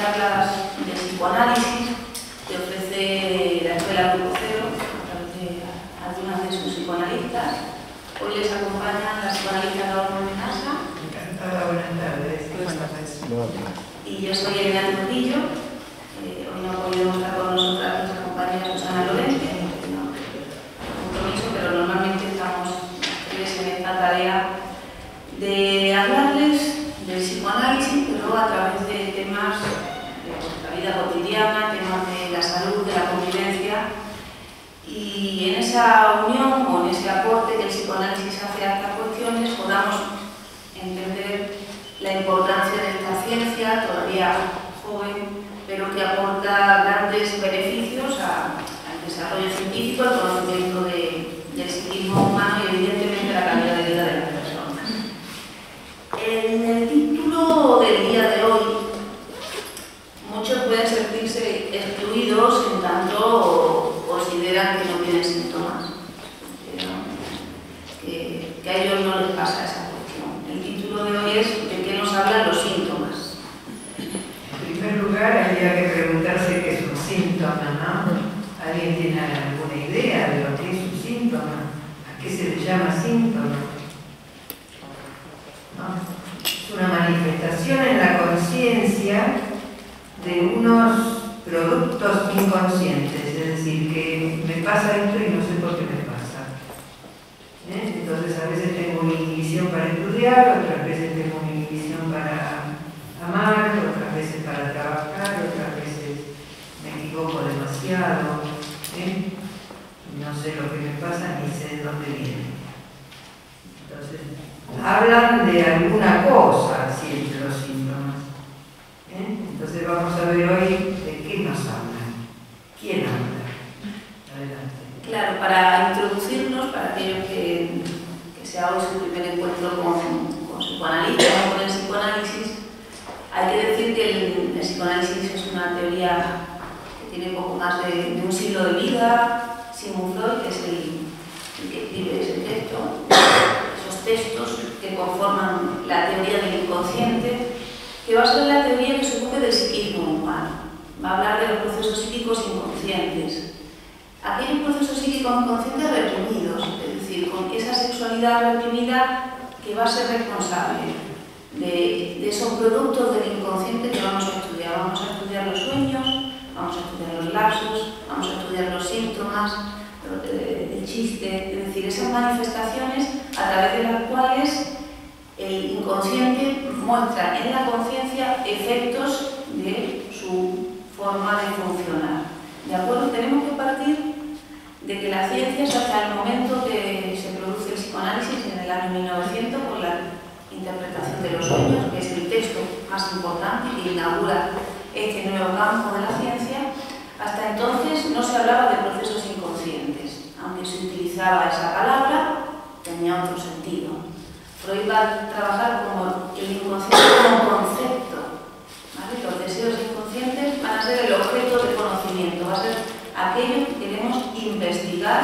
charlas de psicoanálisis que ofrece la escuela Grupo Cero a través de algunas de sus psicoanalistas. Hoy les acompaña la psicoanalista Norma Menassa. Encantada, buenas tardes. Buenas tardes. Y yo soy Elena Trujillo. Hoy no ha podido estar con nosotras nuestra compañera Susana Lorenz. Pero normalmente estamos en esta tarea de hablarles del psicoanálisis, pero a través de temas de la vida cotidiana, temas de la salud, de la convivencia, y en esa unión o en ese aporte que el psicoanálisis hace a estas cuestiones podamos entender la importancia de esta ciencia todavía joven, pero que aporta grandes beneficios al desarrollo científico, al conocimiento del psiquismo humano y evidentemente la calidad de vida de las personas. En el título del día de hoy, muchos pueden sentirse excluidos en tanto consideran que no tienen síntomas, que a ellos no les pasa esa cuestión. El título de hoy es de qué nos hablan los síntomas. En primer lugar, habría que preguntarse qué es un síntoma, ¿no? ¿Alguien tiene alguna idea de lo que es un síntoma? ¿A qué se le llama síntoma? ¿No? Es una manifestación en la conciencia de unos productos inconscientes, es decir, que me pasa esto y no sé por qué me pasa. Entonces, a veces tengo una inhibición para estudiar, otras veces tengo una inhibición para amar, otras veces para trabajar, otras veces me equivoco demasiado. No sé lo que me pasa ni sé de dónde viene. Entonces, hablan de alguna cosa siempre los síntomas. Entonces vamos a ver hoy de qué nos hablan. ¿Quién habla? Adelante. Claro, para introducirnos, para aquellos que sea hoy su primer encuentro con psicoanalistas o con el psicoanálisis, hay que decir que el psicoanálisis es una teoría que tiene poco más de un siglo de vida. Simón Freud, que es el que escribe ese texto, esos textos que conforman la teoría del inconsciente, que va a ser la teoría que se ocupe del psiquismo humano. Va a hablar de los procesos psíquicos inconscientes. Aquellos procesos psíquicos inconscientes reprimidos, es decir, con esa sexualidad reprimida que va a ser responsable de esos productos del inconsciente que vamos a estudiar. Vamos a estudiar los sueños, vamos a estudiar los lapsos, vamos a estudiar los síntomas, el chiste, es decir, esas manifestaciones a través de las cuales el inconsciente muestra en la conciencia efectos de su forma de funcionar. ¿De acuerdo? Tenemos que partir de que la ciencia es hasta el momento que se produce el psicoanálisis en el año 1900 con la interpretación de los sueños, que es el texto más importante que inaugura este nuevo campo de la ciencia. Hasta entonces no se hablaba de procesos inconscientes, aunque se utilizaba esa palabra, tenía otro sentido. Freud va a trabajar como el inconsciente como concepto, ¿vale? Los deseos inconscientes van a ser el objeto de conocimiento, va a ser aquello que queremos investigar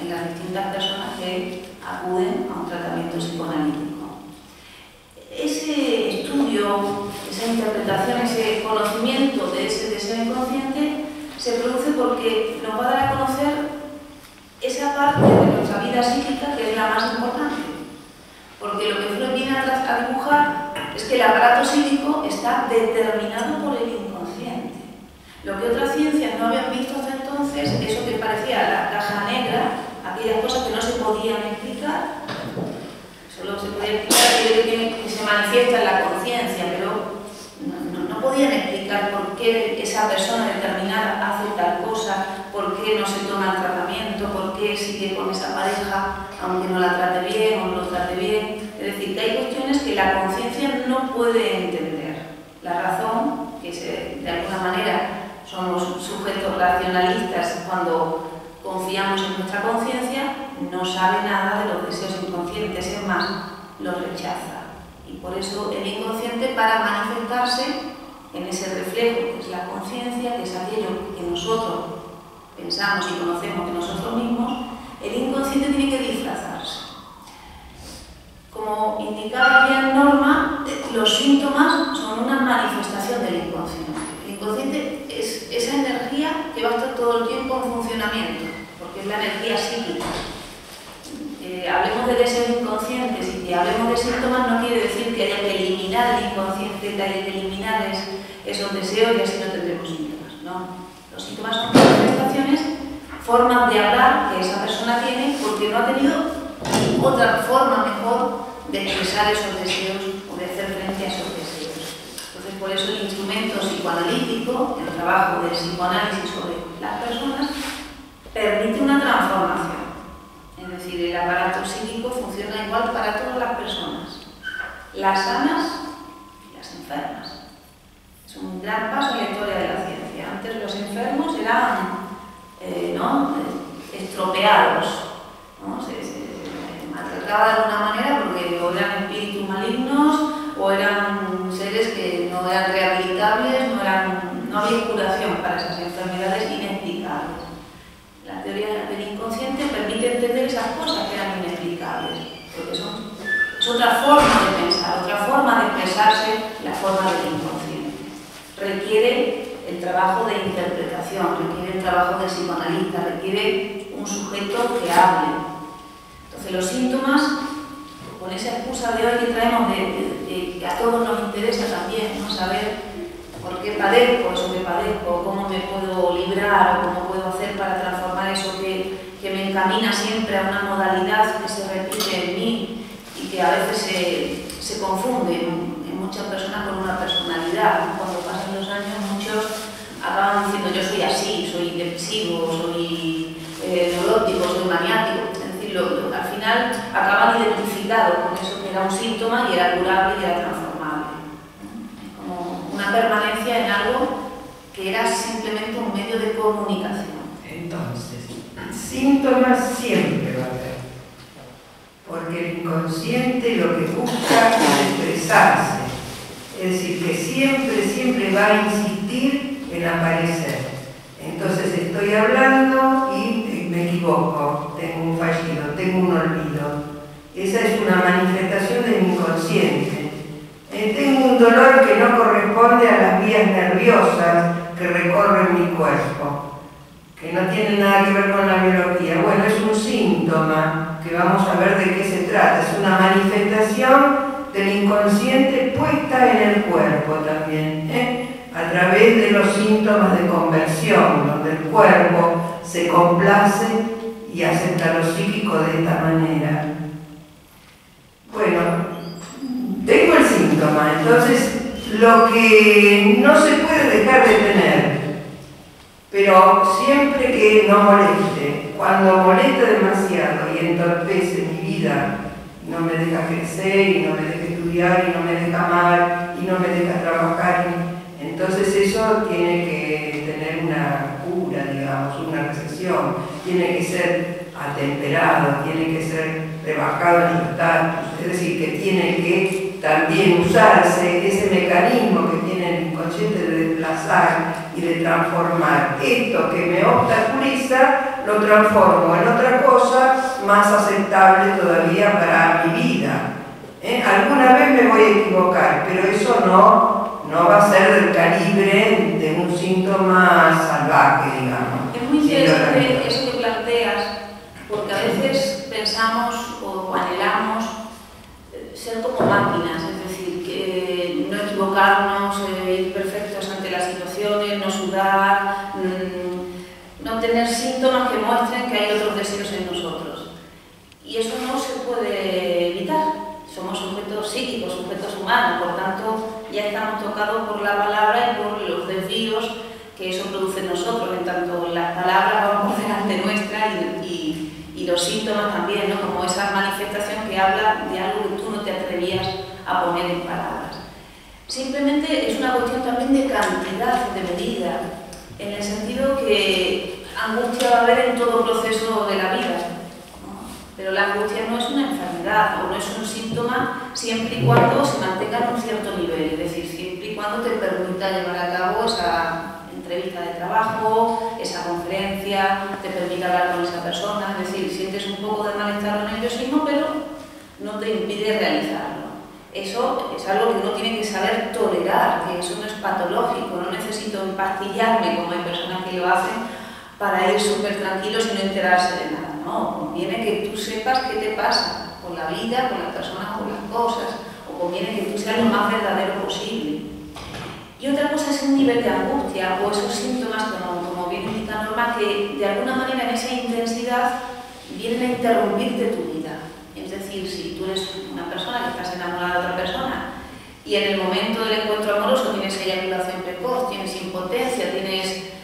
en las distintas personas que acuden a un tratamiento psicoanalítico. Ese estudio, esa interpretación, ese conocimiento de ese deseo inconsciente se produce porque nos va a dar a conocer esa parte de nuestra vida psíquica que es la más importante. Porque lo que Freud viene a dibujar es que el aparato psíquico está determinado por el inconsciente. Lo que otras ciencias no habían visto hasta entonces, eso que parecía la caja negra, aquellas cosas que no se podían explicar, solo se podía explicar que se manifiesta en la conciencia, pero no podían explicar por qué esa persona determinada hace tal cosa, por qué no se toma el tratamiento, por qué sigue con esa pareja, aunque no la trate bien o no lo trate bien. Es decir, que hay cuestiones que la conciencia no puede entender. La razón, que de alguna manera somos sujetos racionalistas cuando confiamos en nuestra conciencia, no sabe nada de los deseos inconscientes, es más, los rechaza. Y por eso el inconsciente, para manifestarse en ese reflejo que es la conciencia, que es aquello que nosotros pensamos y conocemos de nosotros mismos, el inconsciente tiene que disfrazarse. Como indicaba bien Norma, los síntomas son una manifestación del inconsciente. es la energía psíquica. Hablemos de deseos inconscientes y que hablemos de síntomas no quiere decir que haya que eliminar el inconsciente, que haya que eliminar esos deseos y así no tendremos síntomas, ¿no? Los síntomas son manifestaciones, formas de hablar que esa persona tiene porque no ha tenido otra forma mejor de expresar esos deseos o de hacer frente a esos deseos. Entonces, por eso el instrumento psicoanalítico, el trabajo del psicoanálisis sobre las personas, permite una transformación. Es decir, el aparato psíquico funciona igual para todas las personas, las sanas y las enfermas. Es un gran paso en la historia de la ciencia. Antes los enfermos eran estropeados, ¿no? Se maltrataban de alguna manera porque o eran espíritus malignos o eran seres que no eran rehabilitables, no había curación para esas enfermedades inexplicables. La teoría del inconsciente permite entender esas cosas que eran inexplicables, porque es otra forma de pensar, otra forma de expresarse, la forma del inconsciente. Requiere el trabajo de interpretación, requiere el trabajo de psicoanalista, requiere un sujeto que hable. Entonces los síntomas, con esa excusa de hoy que traemos, que a todos nos interesa también, ¿no? Saber por qué padezco eso que padezco, cómo me puedo librar, cómo puedo hacer para transformar eso que me encamina siempre a una modalidad que se repite en mí y que a veces se confunde en muchas personas con una personalidad. Cuando pasan los años muchos acaban diciendo yo soy así, soy depresivo, soy neurótico, soy maniático. Es decir, al final acaban identificados con eso que era un síntoma y era curable y era transformable. Una permanencia en algo que era simplemente un medio de comunicación. Entonces, síntomas siempre va a haber, porque el inconsciente lo que busca es expresarse, es decir, que siempre va a insistir en aparecer. Entonces estoy hablando y me equivoco, tengo un fallido, tengo un olvido. Esa es una manifestación del inconsciente. Tengo un dolor que no corresponde a las vías nerviosas que recorren mi cuerpo, que no tiene nada que ver con la biología. Bueno, es un síntoma que vamos a ver de qué se trata. Es una manifestación del inconsciente puesta en el cuerpo también, a través de los síntomas de conversión, donde el cuerpo se complace y acepta lo psíquico de esta manera. Bueno, tengo el síntoma, entonces lo que no se puede dejar de tener, pero siempre que no moleste, cuando molesta demasiado y entorpece mi vida, no me deja crecer, y no me deja estudiar, y no me deja amar, y no me deja trabajar, entonces eso tiene que tener una cura, digamos, una recesión, tiene que ser atemperado, tiene que ser rebajado en el estatus, es decir, que tiene que también usarse ese mecanismo que tiene el inconsciente de desplazar y de transformar. Esto que me obstaculiza lo transformo en otra cosa más aceptable todavía para mi vida. Alguna vez me voy a equivocar, pero eso no va a ser del calibre de un síntoma salvaje, digamos. Es muy interesante eso que planteas, porque a veces pensamos o anhelamos ser como máquinas, es decir, que no equivocarnos, ir perfectos ante las situaciones, no sudar, no tener síntomas que muestren que hay otros deseos en nosotros. Y eso no se puede evitar. Somos sujetos psíquicos, sujetos humanos, por tanto ya estamos tocados por la palabra y por los desvíos que eso produce en nosotros, en tanto las palabras van por delante nuestra y los síntomas también, ¿no? Como esa manifestación que habla de algo que tú no te atrevías a poner en palabras. Simplemente es una cuestión también de cantidad, de medida, en el sentido que angustia va a haber en todo proceso de la vida, ¿no? Pero la angustia no es una enfermedad o no es un síntoma siempre y cuando se mantenga en un cierto nivel, es decir, siempre y cuando te permita llevar a cabo esa entrevista de trabajo, esa conferencia, te permite hablar con esa persona, es decir, sientes un poco de malestar o nerviosismo, pero no te impide realizarlo. Eso es algo que uno tiene que saber tolerar, que eso no es patológico, no necesito empastillarme como hay personas que lo hacen para ir súper tranquilos y no enterarse de nada. No, conviene que tú sepas qué te pasa con la vida, con las personas, con las cosas, o conviene que tú seas lo más verdadero posible. Y otra cosa es un nivel de angustia o esos síntomas, como bien indica Norma, que de alguna manera en esa intensidad vienen a interrumpirte tu vida. Es decir, si tú eres una persona que estás enamorada de otra persona y en el momento del encuentro amoroso tienes eyaculación precoz, tienes impotencia, tienes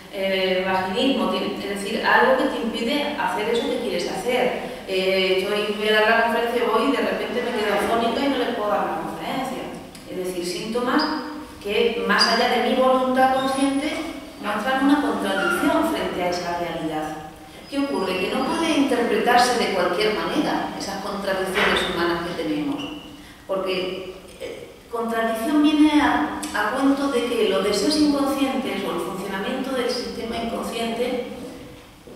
vaginismo, es decir, algo que te impide hacer eso que quieres hacer. Yo voy a dar la conferencia, voy y de repente me quedo afónica y no les puedo dar la conferencia. Es decir, síntomas que más allá de mi voluntad consciente muestran una contradicción frente a esa realidad. ¿Qué ocurre? Que no puede interpretarse de cualquier manera esas contradicciones humanas que tenemos, porque contradicción viene a cuento de que los deseos inconscientes o el funcionamiento del sistema inconsciente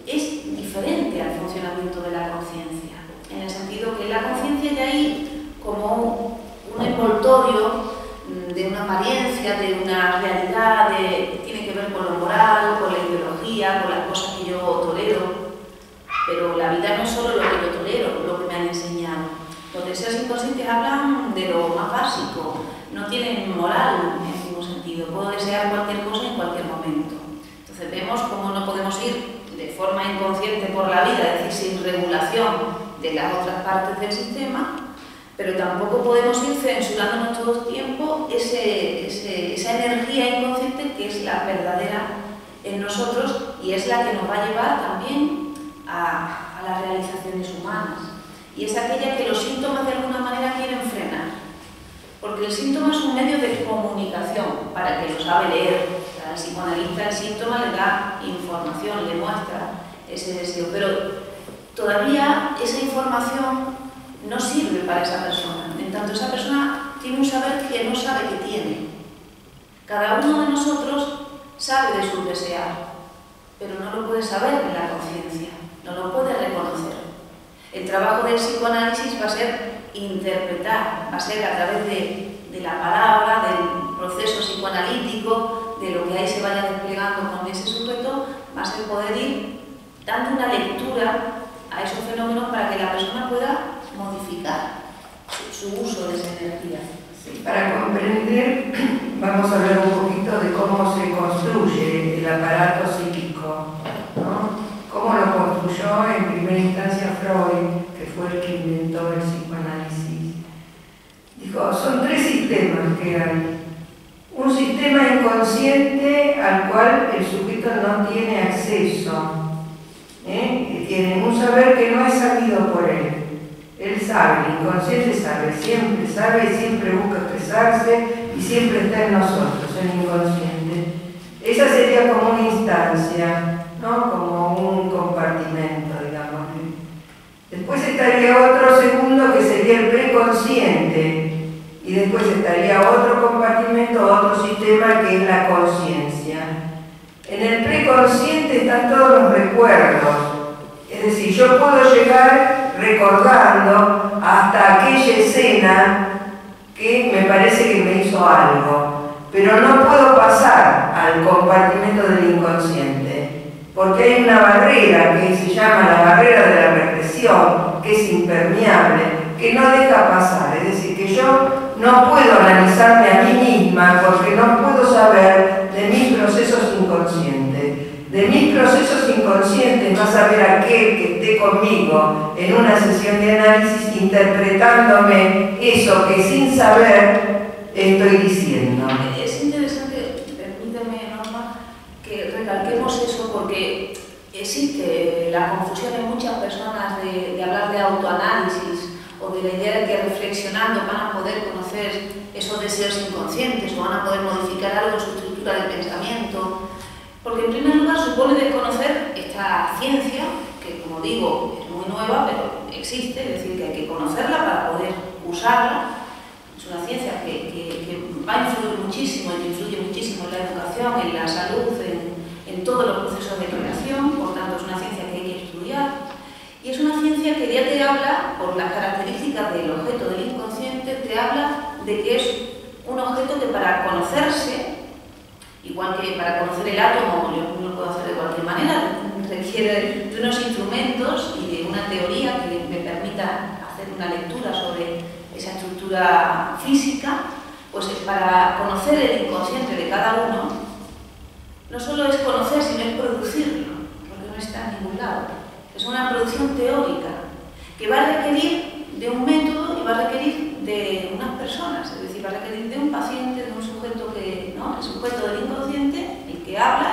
es diferente al funcionamiento de la conciencia, en el sentido que la conciencia ya hay como un envoltorio de una apariencia, de una realidad, que tiene que ver con lo moral, con la ideología, con las cosas que yo tolero. Pero la vida no es solo lo que yo tolero, lo que me han enseñado. Los deseos inconscientes hablan de lo más básico, no tienen moral en ningún sentido, puedo desear cualquier cosa en cualquier momento. Entonces vemos cómo no podemos ir de forma inconsciente por la vida, es decir, sin regulación de las otras partes del sistema, pero tampoco podemos ir censurando nuestro tiempo esa energía inconsciente que es la verdadera en nosotros y es la que nos va a llevar también a las realizaciones humanas. Y es aquella que los síntomas de alguna manera quieren frenar, porque el síntoma es un medio de comunicación para el que lo sabe leer. Al psicoanalista el síntoma le da información, le muestra ese deseo, pero todavía esa información no sirve para esa persona, en tanto esa persona tiene un saber que no sabe que tiene. Cada uno de nosotros sabe de su desear, pero no lo puede saber en la conciencia, no lo puede reconocer. El trabajo del psicoanálisis va a ser interpretar, va a ser a través de la palabra, del proceso psicoanalítico, de lo que ahí se vaya desplegando con ese sujeto, va a ser poder ir dando una lectura a esos fenómenos para que la persona pueda modificar su uso de esa energía. Sí, para comprender, vamos a hablar un poquito de cómo se construye el aparato psíquico, ¿no? Cómo lo construyó en primera instancia Freud, que fue el que inventó el psicoanálisis. Dijo, son tres sistemas que hay. Un sistema inconsciente al cual el sujeto no tiene acceso, que tiene un saber que no es sabido por él. Él sabe, el inconsciente sabe, siempre busca expresarse y siempre está en nosotros, en el inconsciente. Esa sería como una instancia, ¿no? Como un compartimento, digamos. Después estaría otro segundo que sería el preconsciente y después estaría otro compartimento, otro sistema que es la conciencia. En el preconsciente están todos los recuerdos, es decir, yo puedo llegar recordando hasta aquella escena que me parece que me hizo algo, pero no puedo pasar al compartimento del inconsciente, porque hay una barrera que se llama la barrera de la represión, que es impermeable, que no deja pasar, es decir, que yo no puedo analizarme a mí misma porque no puedo saber de mis procesos inconscientes. De mis procesos inconscientes va a saber aquel que esté conmigo en una sesión de análisis interpretándome eso que sin saber estoy diciendo. Es interesante, permíteme Norma, que recalquemos eso porque existe la confusión en muchas personas de hablar de autoanálisis o de la idea de que reflexionando van a poder conocer esos deseos inconscientes o van a poder modificar algo en su estructura de pensamiento. Porque en primer lugar supone desconocer esta ciencia, que como digo es muy nueva, pero existe, es decir, que hay que conocerla para poder usarla. Es una ciencia que va a influir muchísimo y que influye muchísimo en la educación, en la salud, en todos los procesos de creación, por tanto es una ciencia que hay que estudiar. Y es una ciencia que ya te habla, por las características del objeto del inconsciente, te habla de que es un objeto que para conocerse, igual que para conocer el átomo, yo no lo puedo hacer de cualquier manera, requiere de unos instrumentos y de una teoría que me permita hacer una lectura sobre esa estructura física, pues para conocer el inconsciente de cada uno, no solo es conocer, sino es producirlo, porque no está en ningún lado. Es una producción teórica que va a requerir de un método y va a requerir de unas personas, es decir, va a requerir de un paciente, de un sujeto que, ¿no? El sujeto del inconsciente, el que habla,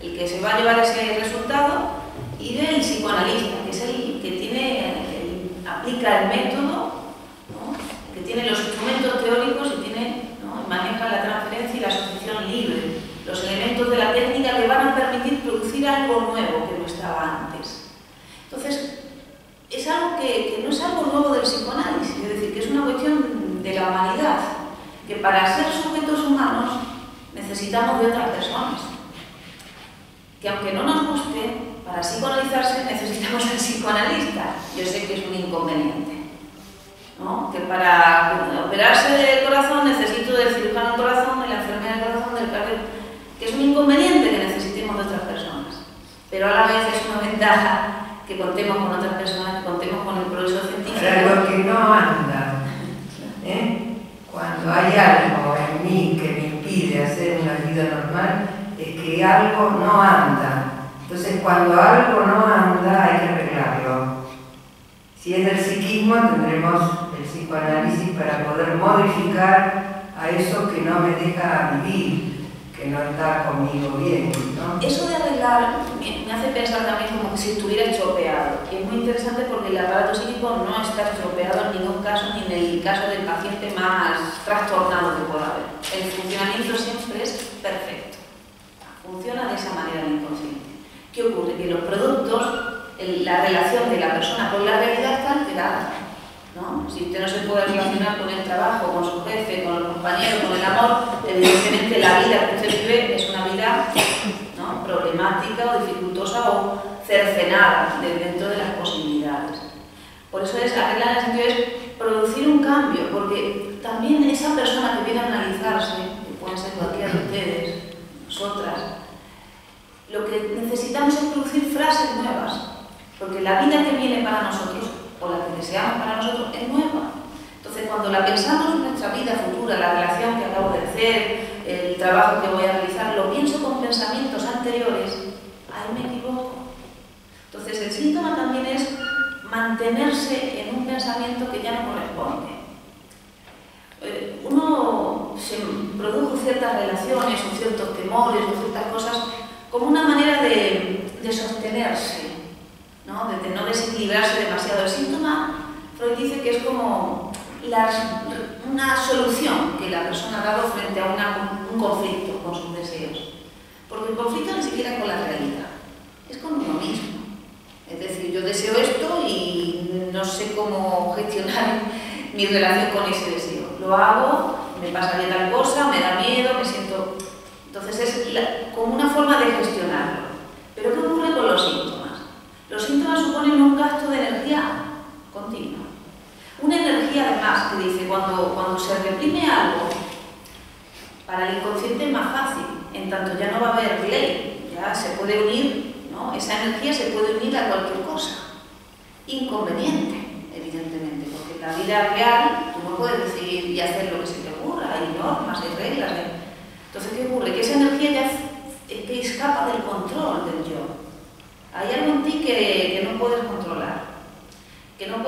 el que se va a llevar ese resultado, y del psicoanalista, que es el que tiene, aplica el método, ¿no? Que tiene los instrumentos teóricos y tiene, ¿no? Maneja la transferencia y la asociación libre, los elementos de la técnica que van a permitir producir algo nuevo que no estaba antes. Entonces, es algo que no es algo nuevo del psicoanálisis, es decir, que es una cuestión de la humanidad, que para ser sujetos humanos necesitamos de otras personas. Que aunque no nos guste, para psicoanalizarse necesitamos al psicoanalista. Yo sé que es un inconveniente, ¿no? Que para operarse del corazón necesito del cirujano del corazón, de la enfermera del corazón, del cardiólogo. Que es un inconveniente que necesitemos de otras personas, pero a la vez es una ventaja que contemos con otras personas, que contemos con el progreso científico. Pero lo que no anda, ¿eh? Cuando hay algo en mí que me impide hacer una vida normal, es que algo no anda. Entonces, cuando algo no anda, hay que arreglarlo. Si es del psiquismo, tendremos el psicoanálisis para poder modificar a eso que no me deja vivir, que no está conmigo bien, ¿no? Eso de arreglar me hace pensar también como que si estuviera estropeado, y es muy interesante porque el aparato psíquico no está estropeado en ningún caso, ni en el caso del paciente más trastornado que pueda haber. El funcionamiento siempre es perfecto, funciona de esa manera el inconsciente. ¿Qué ocurre? Que los productos, la relación de la persona con la realidad está alterada, ¿no? Si usted no se puede relacionar con el trabajo, con su jefe, con los compañeros, con el amor, evidentemente la vida que usted vive es una vida, ¿no? Problemática o dificultosa o cercenada dentro de las posibilidades. Por eso es arreglar, en el sentido es producir un cambio, porque también esa persona que viene a analizarse, que pueden ser cualquiera de ustedes, nosotras, lo que necesitamos es producir frases nuevas, porque la vida que viene para nosotros o la que deseamos para nosotros es nueva. Entonces, cuando la pensamos en nuestra vida futura, la relación que acabo de hacer, el trabajo que voy a realizar, lo pienso con pensamientos anteriores, ahí me equivoco. Entonces, el síntoma también es mantenerse en un pensamiento que ya no corresponde. Uno se produjo ciertas relaciones, o ciertos temores, o ciertas cosas, como una manera de sostenerse, ¿no? De no desequilibrarse demasiado. El síntoma, Freud dice que es como una solución que la persona ha dado frente a un conflicto con sus deseos. Porque el conflicto ni siquiera es con la realidad, es con uno mismo. Es decir, yo deseo esto y no sé cómo gestionar mi relación con ese deseo. Lo hago, me pasaría tal cosa, me da miedo, me siento... Entonces es como una forma de gestionarlo. Pero ¿qué ocurre con los síntomas? Los síntomas suponen un gasto de energía continua. Una energía, además, que dice, cuando se reprime algo, para el inconsciente es más fácil, en tanto ya no va a haber ley, ya se puede unir, ¿no? Esa energía se puede unir a cualquier cosa. Inconveniente, evidentemente, porque en la vida real tú no puedes decir y hacer lo que se te ocurra, hay normas, hay reglas. Entonces, ¿qué ocurre? Que esa energía ya te escapa del control del yo. Hay algo en ti que no puedes controlar, que nos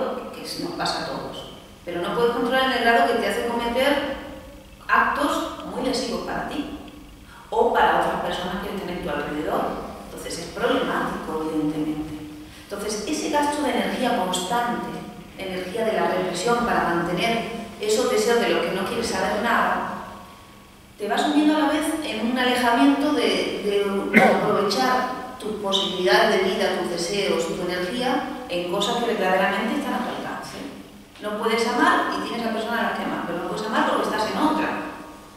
pasa a todos, pero no puedes controlar en el grado que te hace cometer actos muy lesivos para ti o para otras personas que estén en tu alrededor. Entonces es problemático, evidentemente. Entonces ese gasto de energía constante, energía de la represión para mantener esos deseos de los que no quieres saber nada, te vas uniendo a la vez en un alejamiento de aprovechar tus posibilidades de vida, tus deseos, tu energía en cosas que verdaderamente están a tu alcance. No puedes amar y tienes a personas a las que amas, pero no puedes amar porque estás en otra,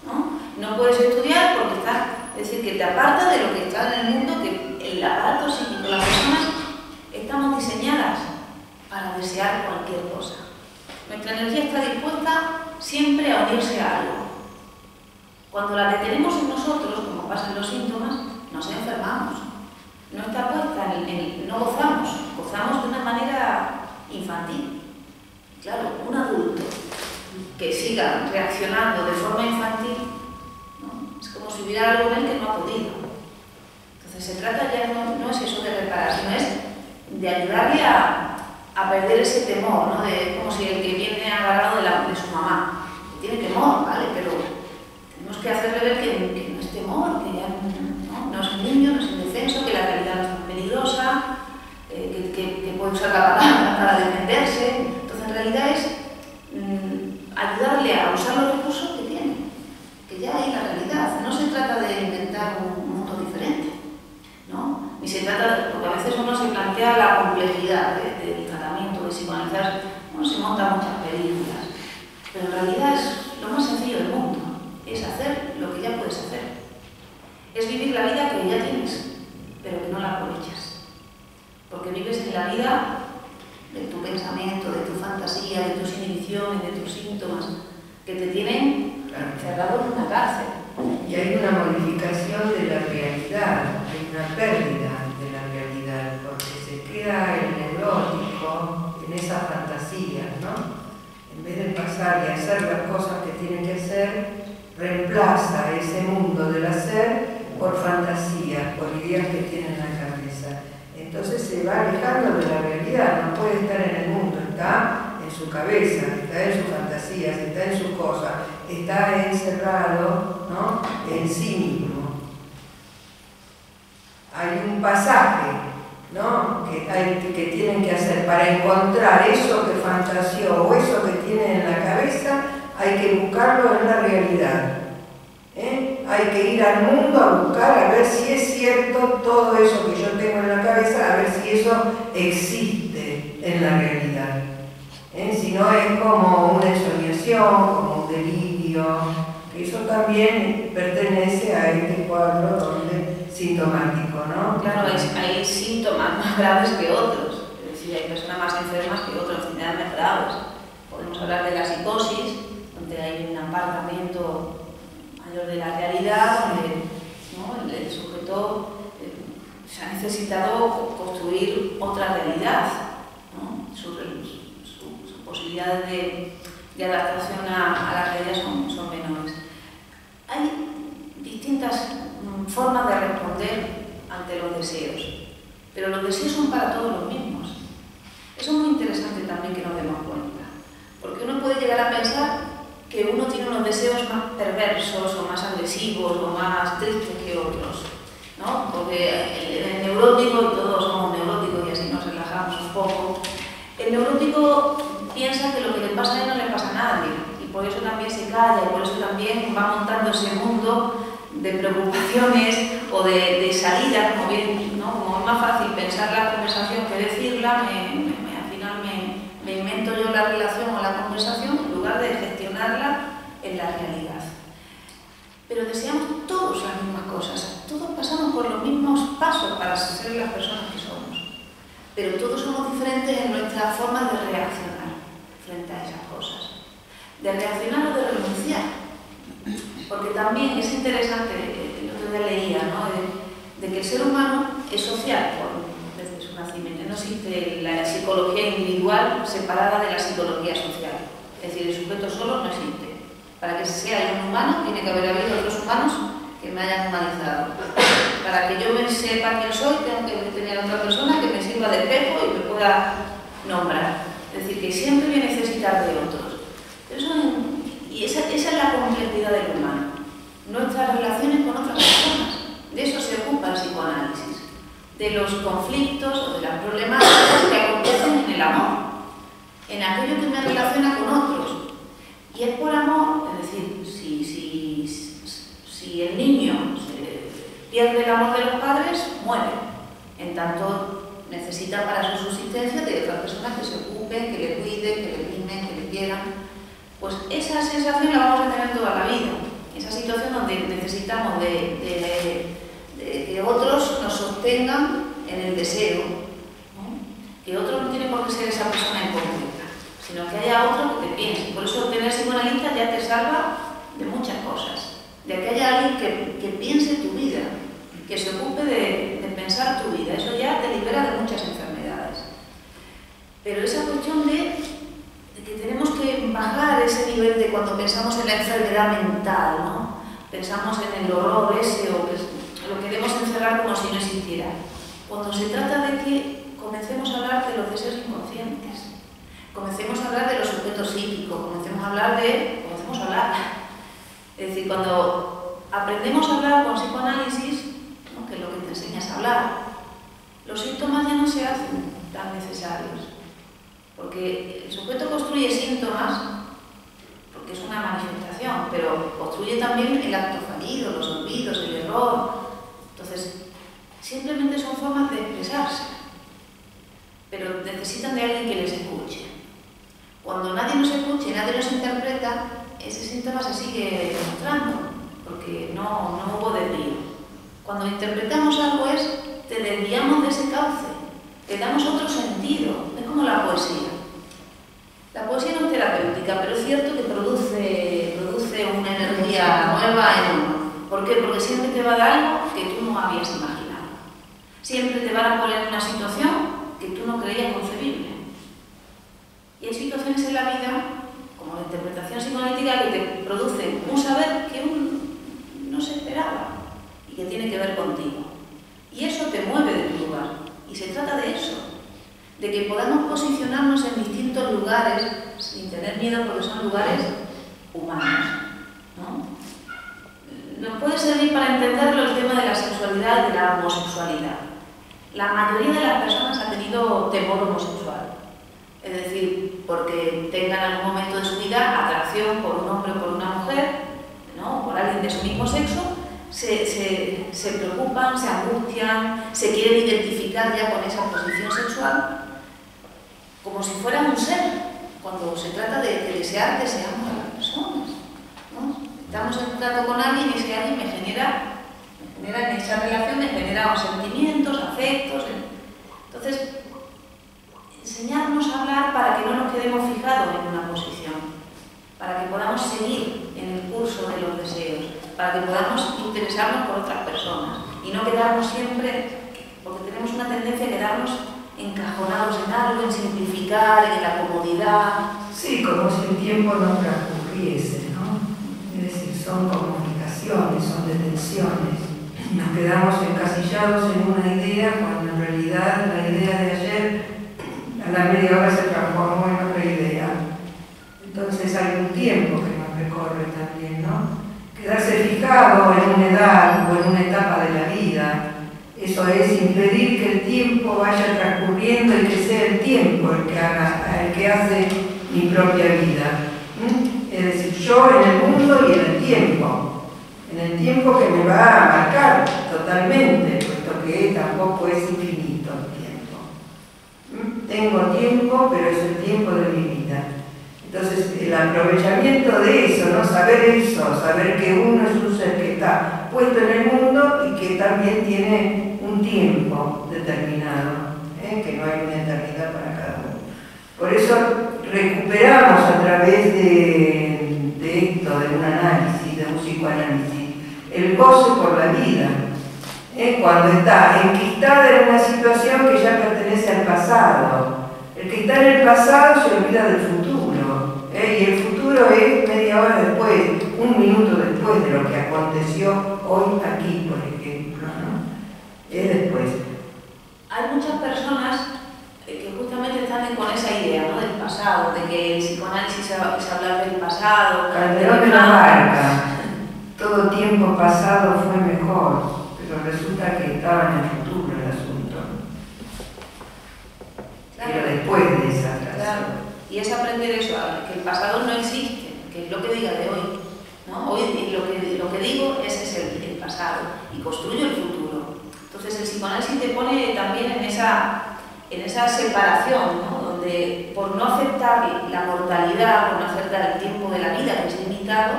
¿no? No puedes estudiar porque estás... Es decir, que te aparta de lo que está en el mundo, que el aparato psíquico, las personas estamos diseñadas para desear cualquier cosa. Nuestra energía está dispuesta siempre a unirse a algo. Cuando la detenemos en nosotros, como pasa en los síntomas, nos enfermamos. no está puesta, no gozamos, gozamos de una manera infantil. Claro, un adulto que siga reaccionando de forma infantil, ¿no? Es como si hubiera algo en él que no ha podido. Entonces se trata ya, no es eso de reparar, sino es de ayudarle a perder ese temor, ¿no? De, como si el que viene agarrado de su mamá, que tiene temor, ¿vale? Pero tenemos que hacerle ver que no es temor, que ya no es un niño, no es indefenso, que la realidad no es tan peligrosa, que puede usar la palabra para defenderse. Entonces, en realidad es ayudarle a usar los recursos que tiene, que ya hay la realidad. No se trata de inventar un mundo diferente, ¿no? Ni se trata de, porque a veces uno se plantea la complejidad del tratamiento, de psicoanalizar, uno se monta muchas películas, pero en realidad es lo más sencillo del mundo, es hacer lo que ya puedes hacer. Es vivir la vida que ya tienes, pero que no la aprovechas. Porque vives en la vida de tu pensamiento, de tu fantasía, de tus inhibiciones, de tus síntomas, que te tienen cerrado en una cárcel. Y hay una modificación de la realidad, hay una pérdida de la realidad, porque se queda el neurótico en esa fantasía, ¿no? En vez de pasar y hacer las cosas que tiene que hacer, reemplaza ese mundo del hacer por fantasías, por ideas que tiene en la cabeza. Entonces se va alejando de la realidad, no puede estar en el mundo, está en su cabeza, está en sus fantasías, está en sus cosas, está encerrado, ¿no?, en sí mismo. Hay un pasaje, ¿no?, que tienen que hacer para encontrar eso que fantaseó o eso que tienen en la cabeza. Hay que buscarlo en la realidad, ¿eh? Hay que ir al mundo a buscar, a ver si es cierto todo eso que yo tengo en la cabeza, a ver si eso existe en la realidad, ¿eh? Si no es como una ensoñación, como un delirio, que eso también pertenece a este cuadro donde, sintomático, ¿no? Claro, hay síntomas más graves que otros, es decir, hay personas más enfermas que otras, enfermedades más graves. Podemos hablar de la psicosis, donde hay un apartamiento mayor de la realidad, donde, ¿no?, el sujeto se ha necesitado construir otra realidad, ¿no? Sus posibilidades de adaptación a la realidad son menores. Hay distintas formas de responder ante los deseos, pero los deseos son para todos los mismos. Eso es muy interesante también que nos demos cuenta, porque uno puede llegar a pensar que uno tiene unos deseos más perversos o más agresivos o más tristes que otros, ¿no? Porque el neurótico, y todos somos neuróticos y así nos relajamos un poco, el neurótico piensa que lo que le pasa a él no le pasa a nadie, y por eso también se calla, y por eso también va montando ese mundo de preocupaciones o de salidas, como bien, ¿no? Como es más fácil pensar la conversación que decirla, al final me invento yo la relación o la conversación en lugar de gestionarla en la realidad. Pero deseamos todos las mismas cosas, todos pasamos por los mismos pasos para ser las personas que somos, pero todos somos diferentes en nuestra forma de reaccionar frente a esas cosas, de reaccionar o de renunciar, porque también es interesante, el otro día leía, ¿no?, de que el ser humano es social desde su nacimiento. No existe la psicología individual separada de la psicología social. Es decir, el sujeto solo no existe. Para que sea un humano, tiene que haber habido otros humanos que me hayan humanizado. Para que yo me sepa quién soy, tengo que tener a otra persona que me sirva de espejo y me pueda nombrar. Es decir, que siempre voy a necesitar de otros. Esa es la complejidad del humano. Nuestras relaciones con otras personas. De eso se ocupa el psicoanálisis. De los conflictos o de las problemáticas que acontecen en el amor, en aquello que me relaciona con otros. Y es por amor, es decir, si el niño pierde el amor de los padres, muere. En tanto, necesita para su subsistencia de otras personas que se ocupen, que le cuiden, que le mimen, que le quieran. Pues esa sensación la vamos a tener toda la vida. Esa situación donde necesitamos de que otros nos sostengan en el deseo, ¿no? Que otros no tienen por qué ser esa persona importante, sino que haya otro que te piense. Por eso tener psicoanalista ya te salva de muchas cosas. De que haya alguien que piense tu vida, que se ocupe de pensar tu vida. una enfermedad mental, ¿no? Pensamos en el horror ese o que lo queremos encerrar como si no existiera. Cuando se trata de que comencemos a hablar de los deseos inconscientes, comencemos a hablar de los sujetos psíquicos, comencemos a hablar. Es decir, cuando aprendemos a hablar con psicoanálisis, ¿no? Que es lo que te enseñas a hablar, los síntomas ya no se hacen tan necesarios. Porque el sujeto construye síntomas, porque es una manifestación, pero construye también el acto fallido, los olvidos, el error. Entonces, simplemente son formas de expresarse, pero necesitan de alguien que les escuche. Cuando nadie nos escucha y nadie nos interpreta, ese síntoma se sigue mostrando, porque no hubo desvío. Cuando interpretamos algo es, te desviamos de ese cauce, te damos otro sentido. Como la poesía. La poesía no es terapéutica, pero es cierto que produce una energía nueva en uno. ¿Por qué? Porque siempre te va a dar algo que tú no habías imaginado. Siempre te van a poner en una situación que tú no creías concebible. Y hay situaciones en la vida, como la interpretación psicoanalítica, que te producen un saber que uno no se esperaba y que tiene que ver contigo. Y eso te mueve de tu lugar. Y se trata de eso. De que podamos posicionarnos en distintos lugares sin tener miedo, porque son lugares humanos, ¿no? Nos puede servir para entenderlo el tema de la sexualidad y de la homosexualidad. La mayoría de las personas ha tenido temor homosexual, es decir, porque tengan en algún momento de su vida atracción por un hombre o por una mujer, ¿no? Por alguien de su mismo sexo, se preocupan, se angustian, se quieren identificar ya con esa posición sexual, como si fuera un ser, cuando se trata de desear que seamos las personas, ¿no? Estamos en trato con alguien y ese alguien me genera en esa relación, me genera sentimientos, afectos. Entonces, enseñarnos a hablar para que no nos quedemos fijados en una posición, para que podamos seguir en el curso de los deseos, para que podamos interesarnos por otras personas y no quedarnos siempre, porque tenemos una tendencia a quedarnos encajonados en algo, en simplificar, en la comodidad. Sí, como si el tiempo no transcurriese, ¿no? Es decir, son comunicaciones, son detenciones. Nos quedamos encasillados en una idea cuando en realidad la idea de ayer a la media hora se transformó en otra idea. Entonces hay un tiempo que nos recorre también, ¿no? Quedarse fijado en una edad o en una etapa de la vida, eso es impedir que el tiempo vaya transcurriendo y que sea el tiempo el que hace mi propia vida. ¿Mm? Es decir, yo en el mundo y en el tiempo que me va a marcar totalmente, puesto que tampoco es infinito el tiempo. ¿Mm? Tengo tiempo, pero es el tiempo de mi vida. Entonces, el aprovechamiento de eso, ¿no? Saber que uno es un ser que está puesto en el mundo y que también tiene un tiempo determinado, ¿eh? Que no hay una eternidad para cada uno. Por eso recuperamos a través de esto, de un análisis, de un psicoanálisis, el goce por la vida, ¿eh? Cuando está enquistada en una situación que ya pertenece al pasado. El que está en el pasado se olvida del futuro. Y el futuro es media hora después, un minuto después de lo que aconteció hoy aquí, por ejemplo, ¿no? Es después. Hay muchas personas que justamente están con esa idea, ¿no? Del pasado, de que el psicoanálisis es hablar del pasado. Calderón de la Barca, todo tiempo pasado fue mejor, pero resulta que estaba en el futuro el asunto. Claro. Pero después de esa atracción. Y es aprender eso, que el pasado no existe, que es lo que diga de hoy, ¿no? Hoy lo que digo ese es el pasado y construyo el futuro. Entonces el psicoanálisis te pone también en esa separación, ¿no? Donde por no aceptar la mortalidad, por no aceptar el tiempo de la vida que es limitado,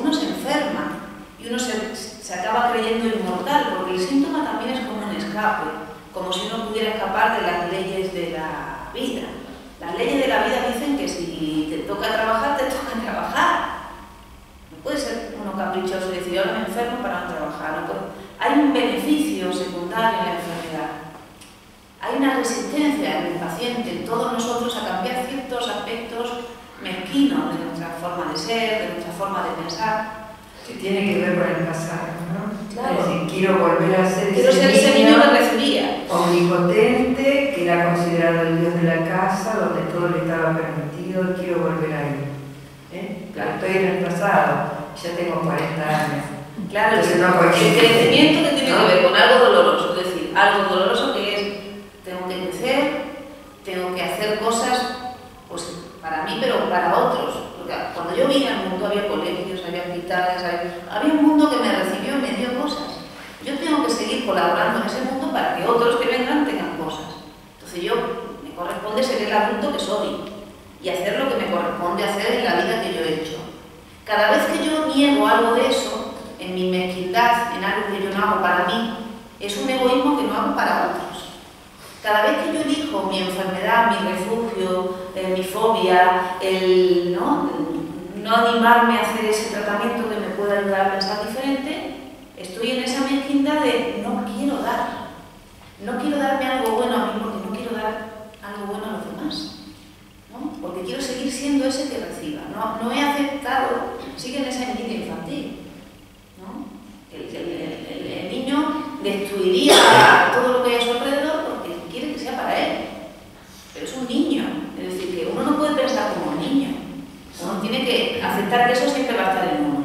uno se enferma y uno se acaba creyendo inmortal, porque el síntoma también es como un escape, como si uno pudiera escapar de las leyes de la vida. Las leyes de la vida dicen que si te toca trabajar, te toca trabajar. No puede ser uno caprichoso y decir, ahora me enfermo para no trabajar. No puede. Hay un beneficio secundario en la enfermedad. Hay una resistencia en el paciente, todos nosotros, a cambiar ciertos aspectos mezquinos de nuestra forma de ser, de nuestra forma forma de pensar. Que tiene que ver con el pasado, ¿no? Claro. Es decir, quiero volver a ser ese niño que recibía. Omnipotente, que era considerado el dios de la casa, donde todo le estaba permitido, quiero volver a él. Claro, estoy en el pasado, ya tengo 40 años. Claro, entonces, no, el crecimiento que tiene que ver con algo doloroso, es decir, algo doloroso que es, tengo que crecer, tengo que hacer cosas, pues para mí, pero para otros. Porque cuando yo vine al mundo había colegios, había hospitales, había un mundo que me recibió y me dio cosas. Yo tengo que seguir colaborando en ese mundo para que otros que vengan tengan cosas. Entonces yo, me corresponde ser el adulto que soy y hacer lo que me corresponde hacer en la vida que yo he hecho. Cada vez que yo niego algo de eso, en mi mezquindad, en algo que yo no hago para mí, es un egoísmo que no hago para otros. Cada vez que yo elijo mi enfermedad, mi refugio, mi fobia, el no animarme a hacer ese tratamiento que me pueda ayudar a pensar diferente, estoy en esa mezquindad de no quiero dar. No quiero darme algo bueno a mí porque no quiero dar algo bueno a los demás. Porque quiero seguir siendo ese que reciba. No he aceptado, sigue en esa medida infantil. El niño destruiría todo lo que hay a su alrededor porque quiere que sea para él. Pero es un niño, es decir, que uno no puede pensar como un niño. Uno tiene que aceptar que eso siempre va a estar en uno.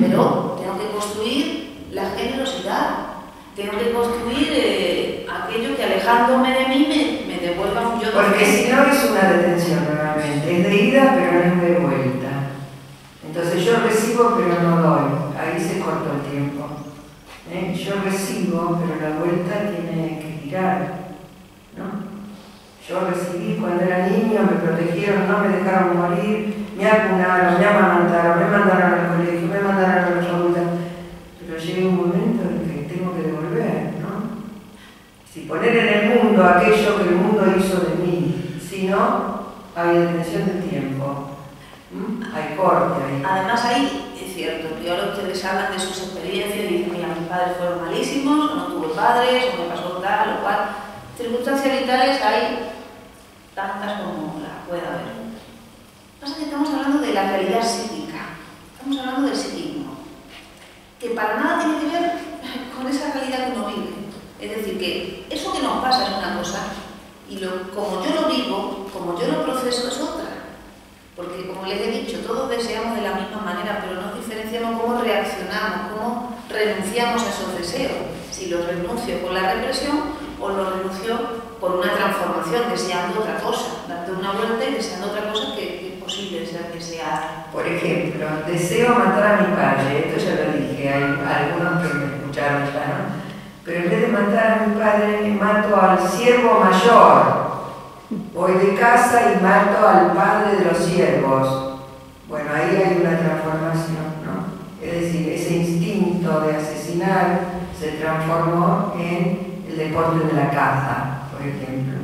Pero tengo que construir la generosidad, tengo que construir aquello que alejándome de mí me devuelva un yo. Porque si no es una detención realmente, es de ida pero no es de vuelta. Entonces yo recibo pero no doy, ahí se corta el tiempo. Yo recibo pero la vuelta tiene que girar, ¿no? Yo recibí cuando era niño, me protegieron, no me dejaron morir, me acunaron, me amamantaron, me mandaron al colegio, me mandaron a la facultad. Pero llega un momento en que tengo que devolver, ¿no? Si poner en el mundo aquello que el mundo hizo de mí, si no, hay detención de tiempo, hay corte ahí. Además ahí, es cierto, que ahora ustedes hablan de sus experiencias y dicen, mira, mis padres fueron malísimos, o no tuve padres, o me pasó tal o cual. Circunstancias vitales hay tantas como la pueda haber. Pasa que estamos hablando de la realidad psíquica, estamos hablando del psiquismo, que para nada tiene que ver con esa realidad que uno vive. Es decir, que eso que nos pasa es una cosa y como yo lo vivo, como yo lo proceso es otra. Porque como les he dicho, todos deseamos de la misma manera, pero nos diferenciamos cómo reaccionamos, cómo renunciamos a esos deseos. Si los renuncio con la represión, o lo renunció por una transformación, deseando otra cosa, dando una vuelta y deseando otra cosa que es posible que sea. Por ejemplo, deseo matar a mi padre, esto ya lo dije, hay algunos que me escucharon ya, ¿no? Pero en vez de matar a mi padre, mato al siervo mayor. Voy de casa y mato al padre de los siervos. Bueno, ahí hay una transformación, ¿no? Es decir, ese instinto de asesinar se transformó en el deporte de la caza, por ejemplo,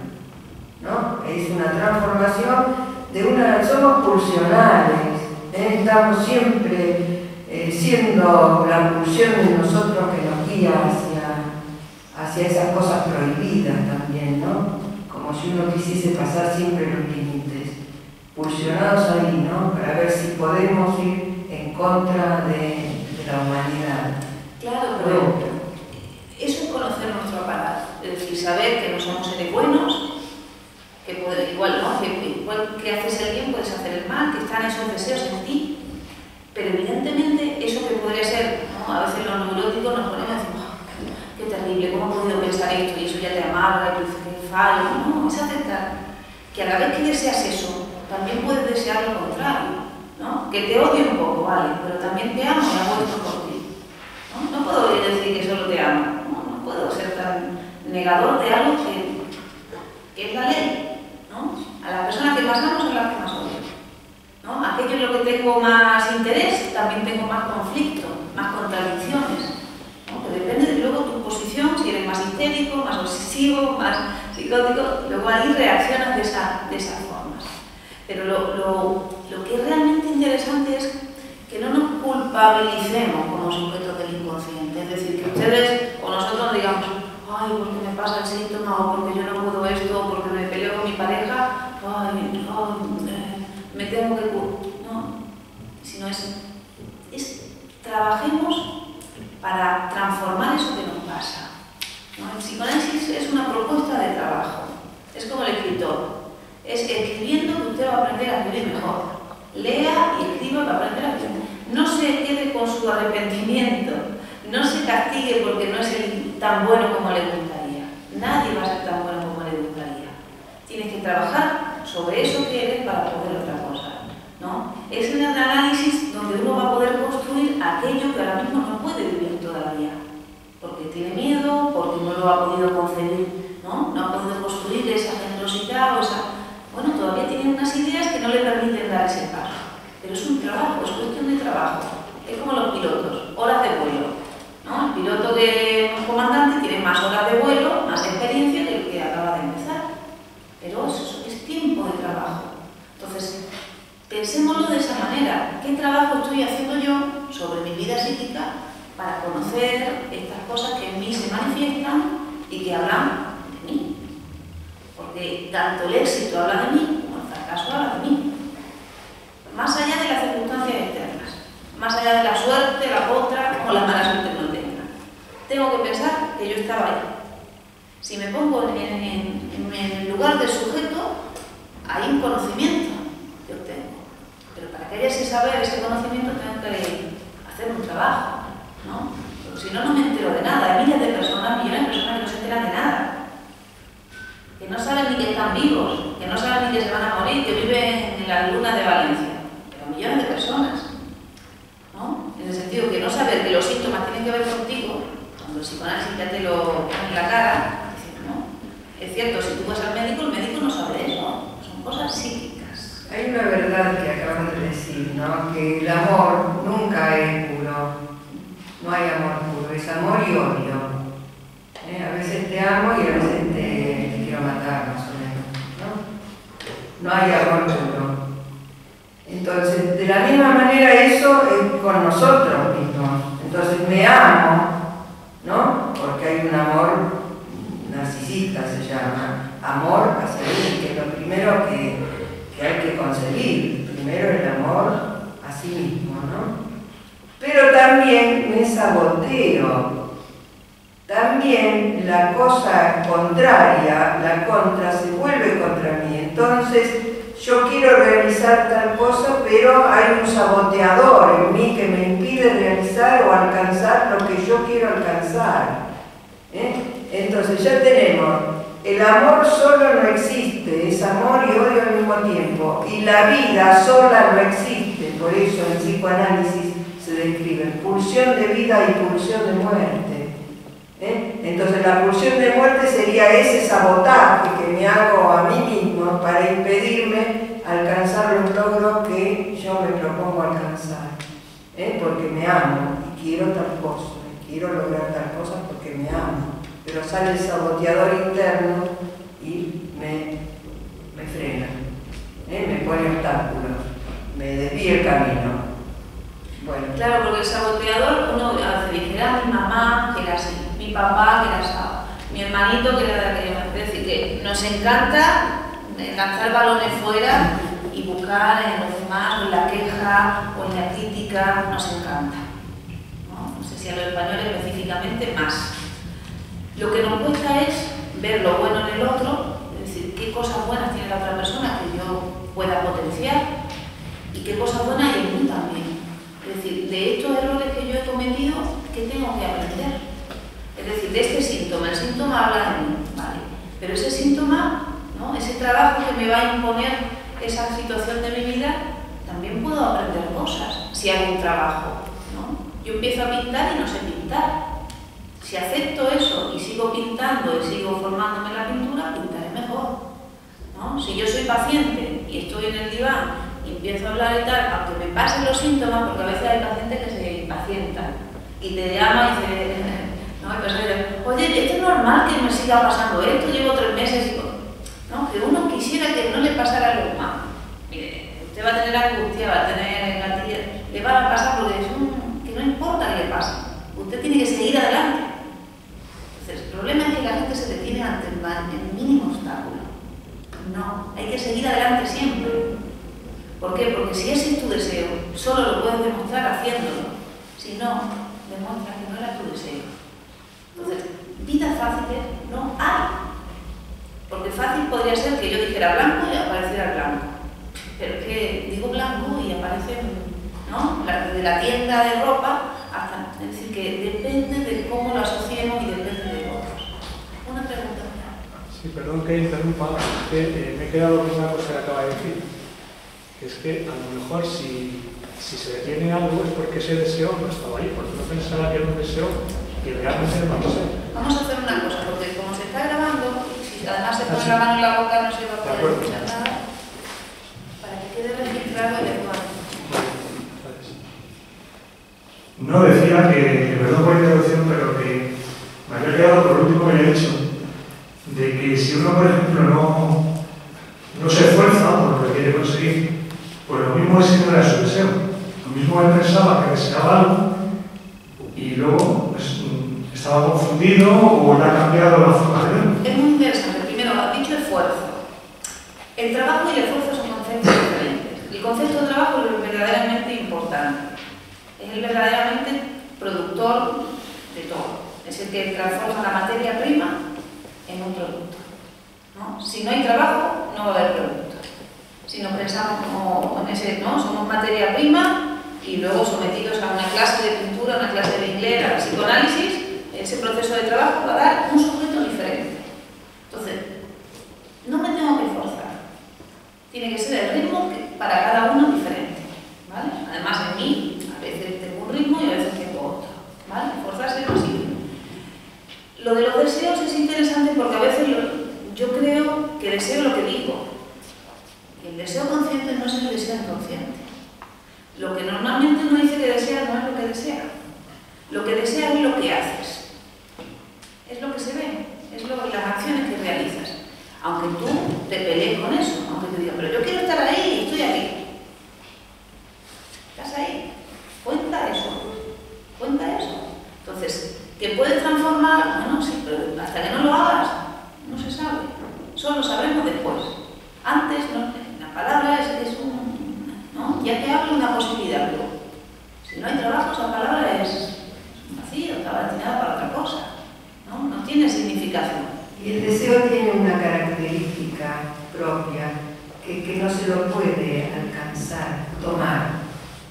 ¿no? Es una transformación de una... Somos pulsionales, estamos siempre siendo la pulsión de nosotros que nos guía hacia esas cosas prohibidas también, ¿no? Como si uno quisiese pasar siempre los límites, pulsionados ahí, ¿no? Para ver si podemos ir en contra de la humanidad. Claro, pero... Eso es conocer nuestro aparato, es decir, saber que no somos seres buenos, que igual que haces el bien puedes hacer el mal, que están esos deseos en ti, pero evidentemente eso que podría ser, ¿no? A veces los neuróticos nos ponemos y decimos, oh, qué terrible, ¿cómo he podido pensar esto? Y eso ya te amarga, y tú dices que fallo, no, es aceptar que a la vez que deseas eso, también puedes desear lo contrario, ¿no? Que te odie un poco, vale, pero también te amo y hago esto por ti. No puedo decir que solo te amo. No puedo ser tan negador de algo que es la ley, ¿no? A las personas que más amo son las que más odio, ¿no? Aquello en lo que tengo más interés, también tengo más conflicto, más contradicciones, ¿no? Que depende de luego tu posición, si eres más histérico, más obsesivo, más psicótico, luego ahí reaccionas de esas formas. Pero lo que es realmente interesante es que no nos culpabilicemos como sujetos del inconsciente, es decir, que ustedes o nosotros digamos, ay, porque me pasa el síntoma, o porque yo no puedo esto, o porque me peleo con mi pareja, ay, me tengo que... No, si no es trabajemos para transformar eso que nos pasa. ¿No? El psicoanálisis es una propuesta de trabajo, es como el escritor, es escribiendo que usted va a aprender a vivir mejor. Lea y escriba para aprender a vivir. No se quede con su arrepentimiento, no se castigue porque no es tan bueno como le gustaría. Nadie va a ser tan bueno como le gustaría. Tienes que trabajar sobre eso que eres para poder otra cosa. ¿No? Es un análisis donde uno va a poder construir aquello que ahora mismo no puede vivir todavía, porque tiene miedo, porque no lo ha podido concebir, ¿no? No ha podido construir esa generosidad o esa... Bueno, todavía tiene unas ideas que no le permiten dar ese paso, pero es un trabajo, es cuestión de trabajo. Es como los pilotos, horas de vuelo, ¿no? El piloto que es comandante tiene más horas de vuelo, más experiencia que el que acaba de empezar, pero eso es tiempo de trabajo. Entonces, pensémoslo de esa manera. ¿Qué trabajo estoy haciendo yo sobre mi vida psíquica para conocer estas cosas que en mí se manifiestan y que hablan de mí? Porque tanto el éxito habla de mí como el fracaso habla de mí. Más allá de las circunstancias externas, más allá de la suerte, la potra o la mala suerte que no tenga. Tengo que pensar que yo estaba ahí. Si me pongo en el lugar del sujeto, hay un conocimiento que obtengo. Pero para que haya ese saber, ese conocimiento, tengo que hacer un trabajo, ¿no? Porque si no, no me entero de nada. Hay miles de personas, millones de personas que no se enteran de nada, que no saben ni que están vivos, que no saben ni que se van a morir, que viven en la luna de Valencia. Pero millones de personas, ¿no? En el sentido que no saber que los síntomas tienen que ver contigo, cuando el psicoanálisis ya te lo pone en la cara, ¿no? Es cierto, si tú vas al médico, el médico no sabe eso, son cosas psíquicas. Hay una verdad que acabamos de decir, ¿no? Que el amor nunca es puro. No hay amor puro, es amor y odio. A veces te amo y a veces te quiero matar, más o menos, ¿no? No hay amor puro. Entonces, de la misma manera eso es con nosotros mismos. Entonces, me amo, ¿no? Porque hay un amor narcisista, se llama. Amor hacia mí, que es lo primero que hay que conseguir, primero el amor a sí mismo, ¿no? Pero también me saboteo, también la cosa contraria, la contra, se vuelve contra mí. Entonces yo quiero realizar tal cosa, pero hay un saboteador en mí que me impide realizar o alcanzar lo que yo quiero alcanzar, ¿eh? Entonces ya tenemos... El amor solo no existe, es amor y odio al mismo tiempo. Y la vida sola no existe, por eso en psicoanálisis se describe pulsión de vida y pulsión de muerte. Entonces la pulsión de muerte sería ese sabotaje que me hago a mí mismo para impedirme alcanzar los logros que yo me propongo alcanzar. Porque me amo y quiero tal cosa, y quiero lograr tal cosa porque me amo. Pero sale el saboteador interno y me frena, me pone obstáculos, me desvía el camino. Bueno. Claro, porque el saboteador, uno hace decir, era mi mamá, que era así, mi papá, que era así, mi hermanito, que era de aquello. Es decir, que nos encanta lanzar balones fuera y buscar en los demás, en la queja o en la crítica, nos encanta. No sé si a los españoles específicamente más. Lo que nos cuesta es ver lo bueno en el otro, es decir, qué cosas buenas tiene la otra persona que yo pueda potenciar y qué cosas buenas hay en mí también. Es decir, de estos errores que yo he cometido, ¿qué tengo que aprender? Es decir, de este síntoma, el síntoma habla de mí, ¿vale? Pero ese síntoma, ¿no? Ese trabajo que me va a imponer esa situación de mi vida, también puedo aprender cosas si hago un trabajo, ¿no? Yo empiezo a pintar y no sé pintar. Si acepto eso y sigo pintando y sigo formándome en la pintura, pintaré mejor, ¿no? Si yo soy paciente y estoy en el diván y empiezo a hablar y tal, aunque me pasen los síntomas, porque a veces hay pacientes que se impacientan y te llaman y te... ¿no? Y pensé, oye, esto es normal que me siga pasando esto, llevo 3 meses, ¿no? Que uno quisiera que no le pasara algo más. Mire, usted va a tener angustia, va a tener gatilla, le va a pasar porque es un... que no importa qué le pase, usted tiene que seguir adelante. Entonces, el problema es que la gente se detiene ante el mínimo obstáculo. No, hay que seguir adelante siempre. ¿Por qué? Porque si ese es tu deseo, solo lo puedes demostrar haciéndolo. Si no, demuestra que no era tu deseo. Entonces, vidas fáciles no hay. Porque fácil podría ser que yo dijera blanco y apareciera blanco. Pero es que digo blanco y aparece, ¿no? De la tienda de ropa hasta... Es decir, que depende de cómo lo asociemos y depende de otros. Una pregunta. Sí, perdón que interrumpa. Me he quedado con una cosa que acaba de decir. Es que a lo mejor si se detiene algo es porque ese deseo no estaba ahí, porque no pensaba que era un deseo que realmente era un deseo. Vamos a hacer una cosa, porque como se está grabando, y además se pone la mano en la boca, no se va a poder escuchar nada, para que quede registrado el lenguaje. No, decía que, perdón por la interrupción, pero que me había quedado por último que le he dicho, de que si uno, por ejemplo, no se esfuerza por lo que quiere conseguir, pues lo mismo ese no era su deseo. Lo mismo él pensaba que deseaba algo y luego pues, estaba confundido o le ha cambiado la forma de verlo. Es muy interesante. Primero, has dicho esfuerzo. El trabajo y el esfuerzo son conceptos diferentes. El concepto de trabajo es lo verdaderamente importante. Es el verdaderamente productor de todo. Es el que transforma la materia prima en un producto, ¿no? Si no hay trabajo, no va a haber producto. Si nos pensamos como en ese, ¿no? Somos materia prima y luego sometidos a una clase de pintura, una clase de inglés, a psicoanálisis, ese proceso de trabajo va a dar un sujeto diferente. Entonces, no me tengo que forzar. Tiene que ser el ritmo que para cada uno diferente, ¿vale? Además, en mí, a veces tengo un ritmo y a veces tengo otro, ¿vale? Forzarse no sirve. Lo de los deseos es interesante porque a veces yo creo que deseo lo que digo. El deseo consciente no es el deseo inconsciente. Lo que normalmente uno dice que desea no es lo que desea. Lo que desea es lo que haces. Es lo que se ve, es las acciones que realizas. Aunque tú te pelees con eso, aunque te digas, pero yo quiero estar ahí y estoy aquí. ¿Estás ahí? Cuenta eso. Cuenta eso. Entonces, que puedes transformar, bueno, sí, pero hasta que no lo hagas, no se sabe. Solo sabremos después. Antes no. Palabra es un... ¿no? Ya te hablo una posibilidad. Si no hay trabajo, esa palabra es vacío, está destinada para otra cosa. ¿No? No tiene significación. Y el deseo tiene una característica propia que no se lo puede alcanzar, tomar.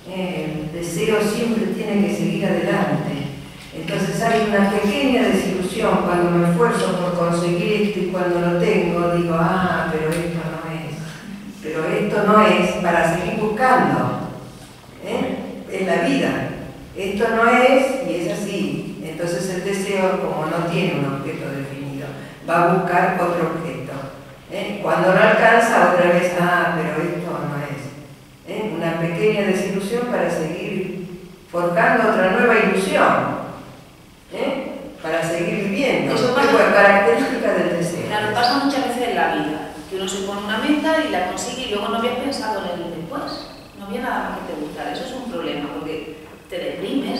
El deseo siempre tiene que seguir adelante. Entonces hay una pequeña desilusión cuando me esfuerzo por conseguir esto y cuando lo tengo digo, ah, pero esto no. Pero esto no es para seguir buscando, ¿eh? En la vida. Esto no es y es así. Entonces el deseo, como no tiene un objeto definido, va a buscar otro objeto. ¿Eh? Cuando no alcanza, otra vez, ah, pero esto no es. ¿Eh? Una pequeña desilusión para seguir forjando otra nueva ilusión. ¿Eh? Para seguir viviendo. Eso pasa, es característica del deseo. Claro, pasa muchas veces en la vida. Que uno se pone una meta y la consigue y luego no había pensado en el después. No había nada más que te gustara. Eso es un problema porque te deprimes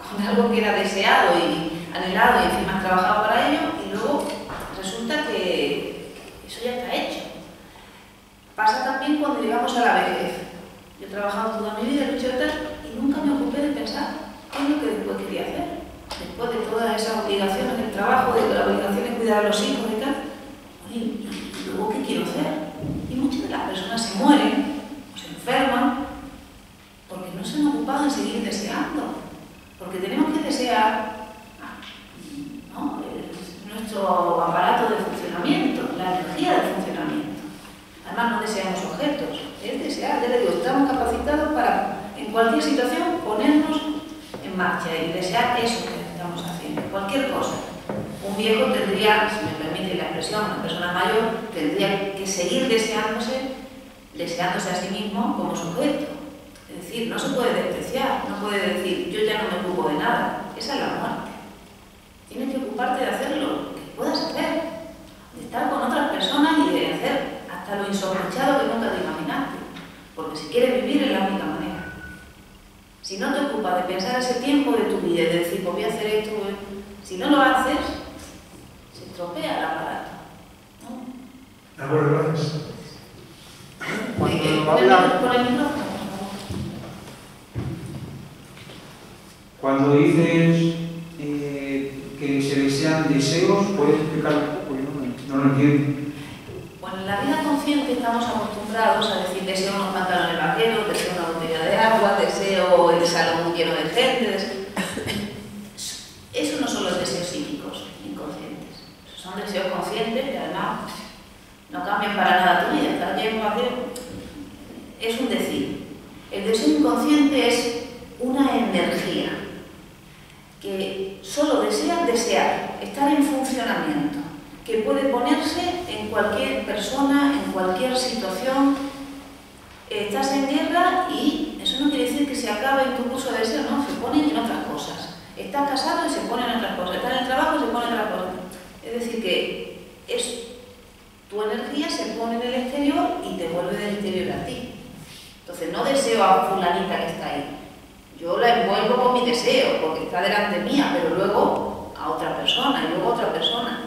con algo que era deseado y anhelado y encima has trabajado para ello y luego resulta que eso ya está hecho. Pasa también cuando llegamos a la vejez. Yo he trabajado toda mi vida, he luchado y nunca me ocupé de pensar qué es lo que después quería hacer. Después de todas esas obligaciones del trabajo, de las obligaciones de cuidar a los hijos y tal. Y luego, ¿qué quiero hacer? Y muchas de las personas se mueren o se enferman porque no se han ocupado de seguir deseando. Porque tenemos que desear, ¿no? Nuestro aparato de funcionamiento, la energía de funcionamiento. Además, no deseamos objetos, es desear. Ya les digo, estamos capacitados para, en cualquier situación, ponernos en marcha y desear eso que estamos haciendo, cualquier cosa. Un viejo tendría, si me permite la expresión, una persona mayor tendría que seguir deseándose a sí mismo como sujeto. Es decir, no se puede despreciar, no puede decir, yo ya no me ocupo de nada. Esa es la muerte. Tienes que ocuparte de hacer lo que puedas hacer, de estar con otras personas y de hacer hasta lo insospechado que nunca te imaginaste. Porque si quieres vivir es la única manera. Si no te ocupas de pensar ese tiempo de tu vida y de decir, pues voy a hacer esto, si no lo haces, se estropea el aparato, ¿no? De acuerdo, gracias. Cuando habla... Cuando dices que se desean deseos, ¿puedes explicar un poco? Yo no lo entiendo. Bueno, en la vida consciente estamos acostumbrados a decir deseo unos pantalones vaqueros, deseo una botella de agua, deseo el salón lleno de gente. Esos no son los deseos psíquicos, inconscientes. Esos son deseos conscientes que además no cambian para nada tu vida, está lleno vacío. Es un decir. El deseo inconsciente es una energía que solo desea desear, estar en funcionamiento, que puede ponerse en cualquier persona, en cualquier situación. Estás en guerra y eso no quiere decir que se acabe en tu curso de deseo, no, se ponen en otras cosas. Estás casado y se ponen otras cosas, estás en el trabajo y se ponen otras cosas. Es decir que es, tu energía se pone en el exterior y te vuelve del exterior a ti. Entonces no deseo a fulanita que está ahí. Yo la envuelvo con mi deseo, porque está delante mía, pero luego a otra persona, y luego a otra persona.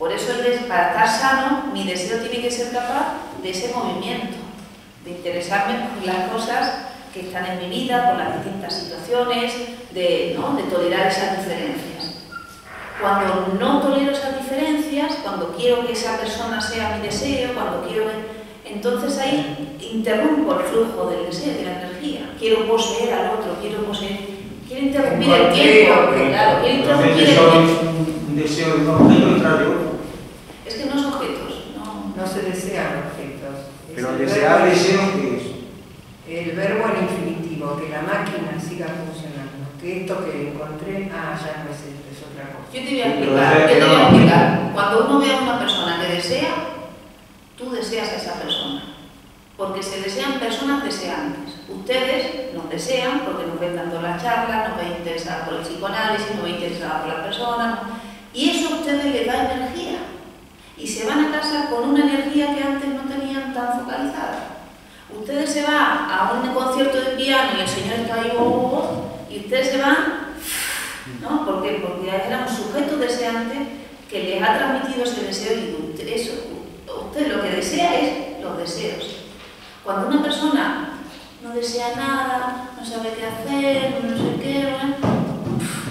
Por eso, para estar sano, mi deseo tiene que ser capaz de ese movimiento, de interesarme por las cosas que están en mi vida, por las distintas situaciones, de tolerar esas diferencias. Cuando no tolero esas diferencias, cuando quiero que esa persona sea mi deseo, cuando quiero... Entonces ahí interrumpo el flujo del deseo, de la energía. Quiero poseer al otro, quiero interrumpir el tiempo, claro, quiero interrumpir el tiempo. Deseo de contrario. Es que no son objetos, no se desean objetos. Pero desear deseo, ¿qué es? El verbo en infinitivo, que la máquina siga funcionando, que esto que encontré, ya no es esto, es otra cosa. Yo te voy a explicar, cuando uno ve a una persona que desea, tú deseas a esa persona, porque se desean personas deseantes. Ustedes nos desean porque nos ven dando las charlas, nos ven interesadas por el psicoanálisis, nos ven interesadas por las personas, y eso a ustedes les da energía y se van a casa con una energía que antes no tenían tan focalizada. Ustedes se van a un concierto de piano y el señor está ahí y ustedes se van, ¿no? ¿Por qué? Porque eran sujetos deseantes que les ha transmitido ese deseo y eso. Usted lo que desea es los deseos. Cuando una persona no desea nada, no sabe qué hacer, no sé qué,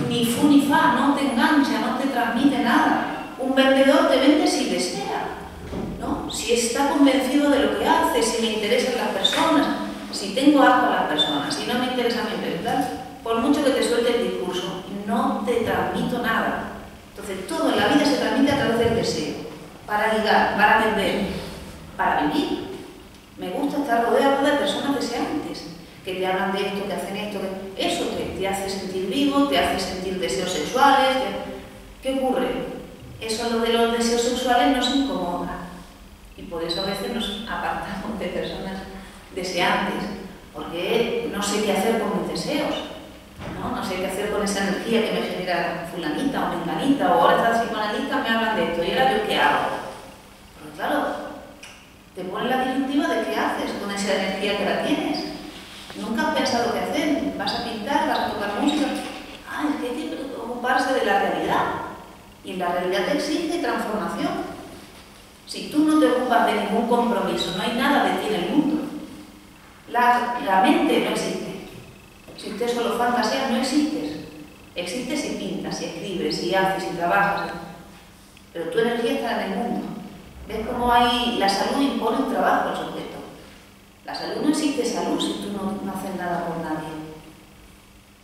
ni fu ni fa, no te engancha, no te transmite nada. Un vendedor te vende si desea, ¿no? Si está convencido de lo que hace, si me interesan las personas, si tengo algo a las personas, si no me interesa mi verdad, por mucho que te suelte el discurso, no te transmito nada. Entonces todo en la vida se transmite a través del deseo, para ligar, para vender, para vivir. Me gusta estar rodeado de personas deseantes, que te hablan de esto, que hacen esto, que... Eso te hace sentir vivo, te hace sentir deseos sexuales. ¿Qué ocurre? Eso lo de los deseos sexuales nos incomoda y por eso a veces nos apartamos de personas deseantes, porque no sé qué hacer con mis deseos, no sé qué hacer con esa energía que me genera fulanita o menganita, o ahora estas psicoanalistas me hablan de esto y ahora yo qué hago. Pero claro, te pones la disyuntiva de qué haces con esa energía que la tienes. Nunca has pensado qué hacer. Vas a pintar, vas a tocar música. Es que hay que ocuparse de la realidad. Y la realidad te exige transformación. Si tú no te ocupas de ningún compromiso, no hay nada de ti en el mundo. La mente no existe. Si usted solo fantasea, no existes. Existes si pintas, si escribes, si haces, si trabajas. Pero tu energía está en el mundo. ¿Ves cómo hay? La salud impone un trabajo al sujeto. La salud no existe salud si tú no haces nada por nadie.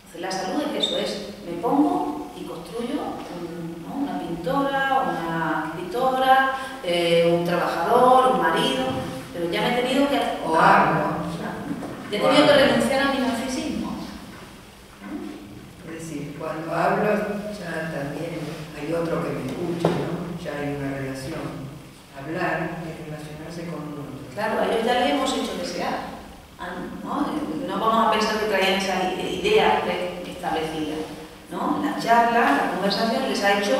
Entonces la salud es que eso es, me pongo y construyo una pintora, una escritora, un trabajador, un marido, pero ya me he tenido que... o algo. Ya he tenido que renunciar a mi narcisismo. Es decir, cuando hablo ya también hay otro que me escucha, ¿no? Ya hay una relación. Hablar y relacionarse con uno. Claro, a ellos ya les hemos hecho desear. No vamos a pensar que traían esa idea establecida. La charla, la conversación les ha hecho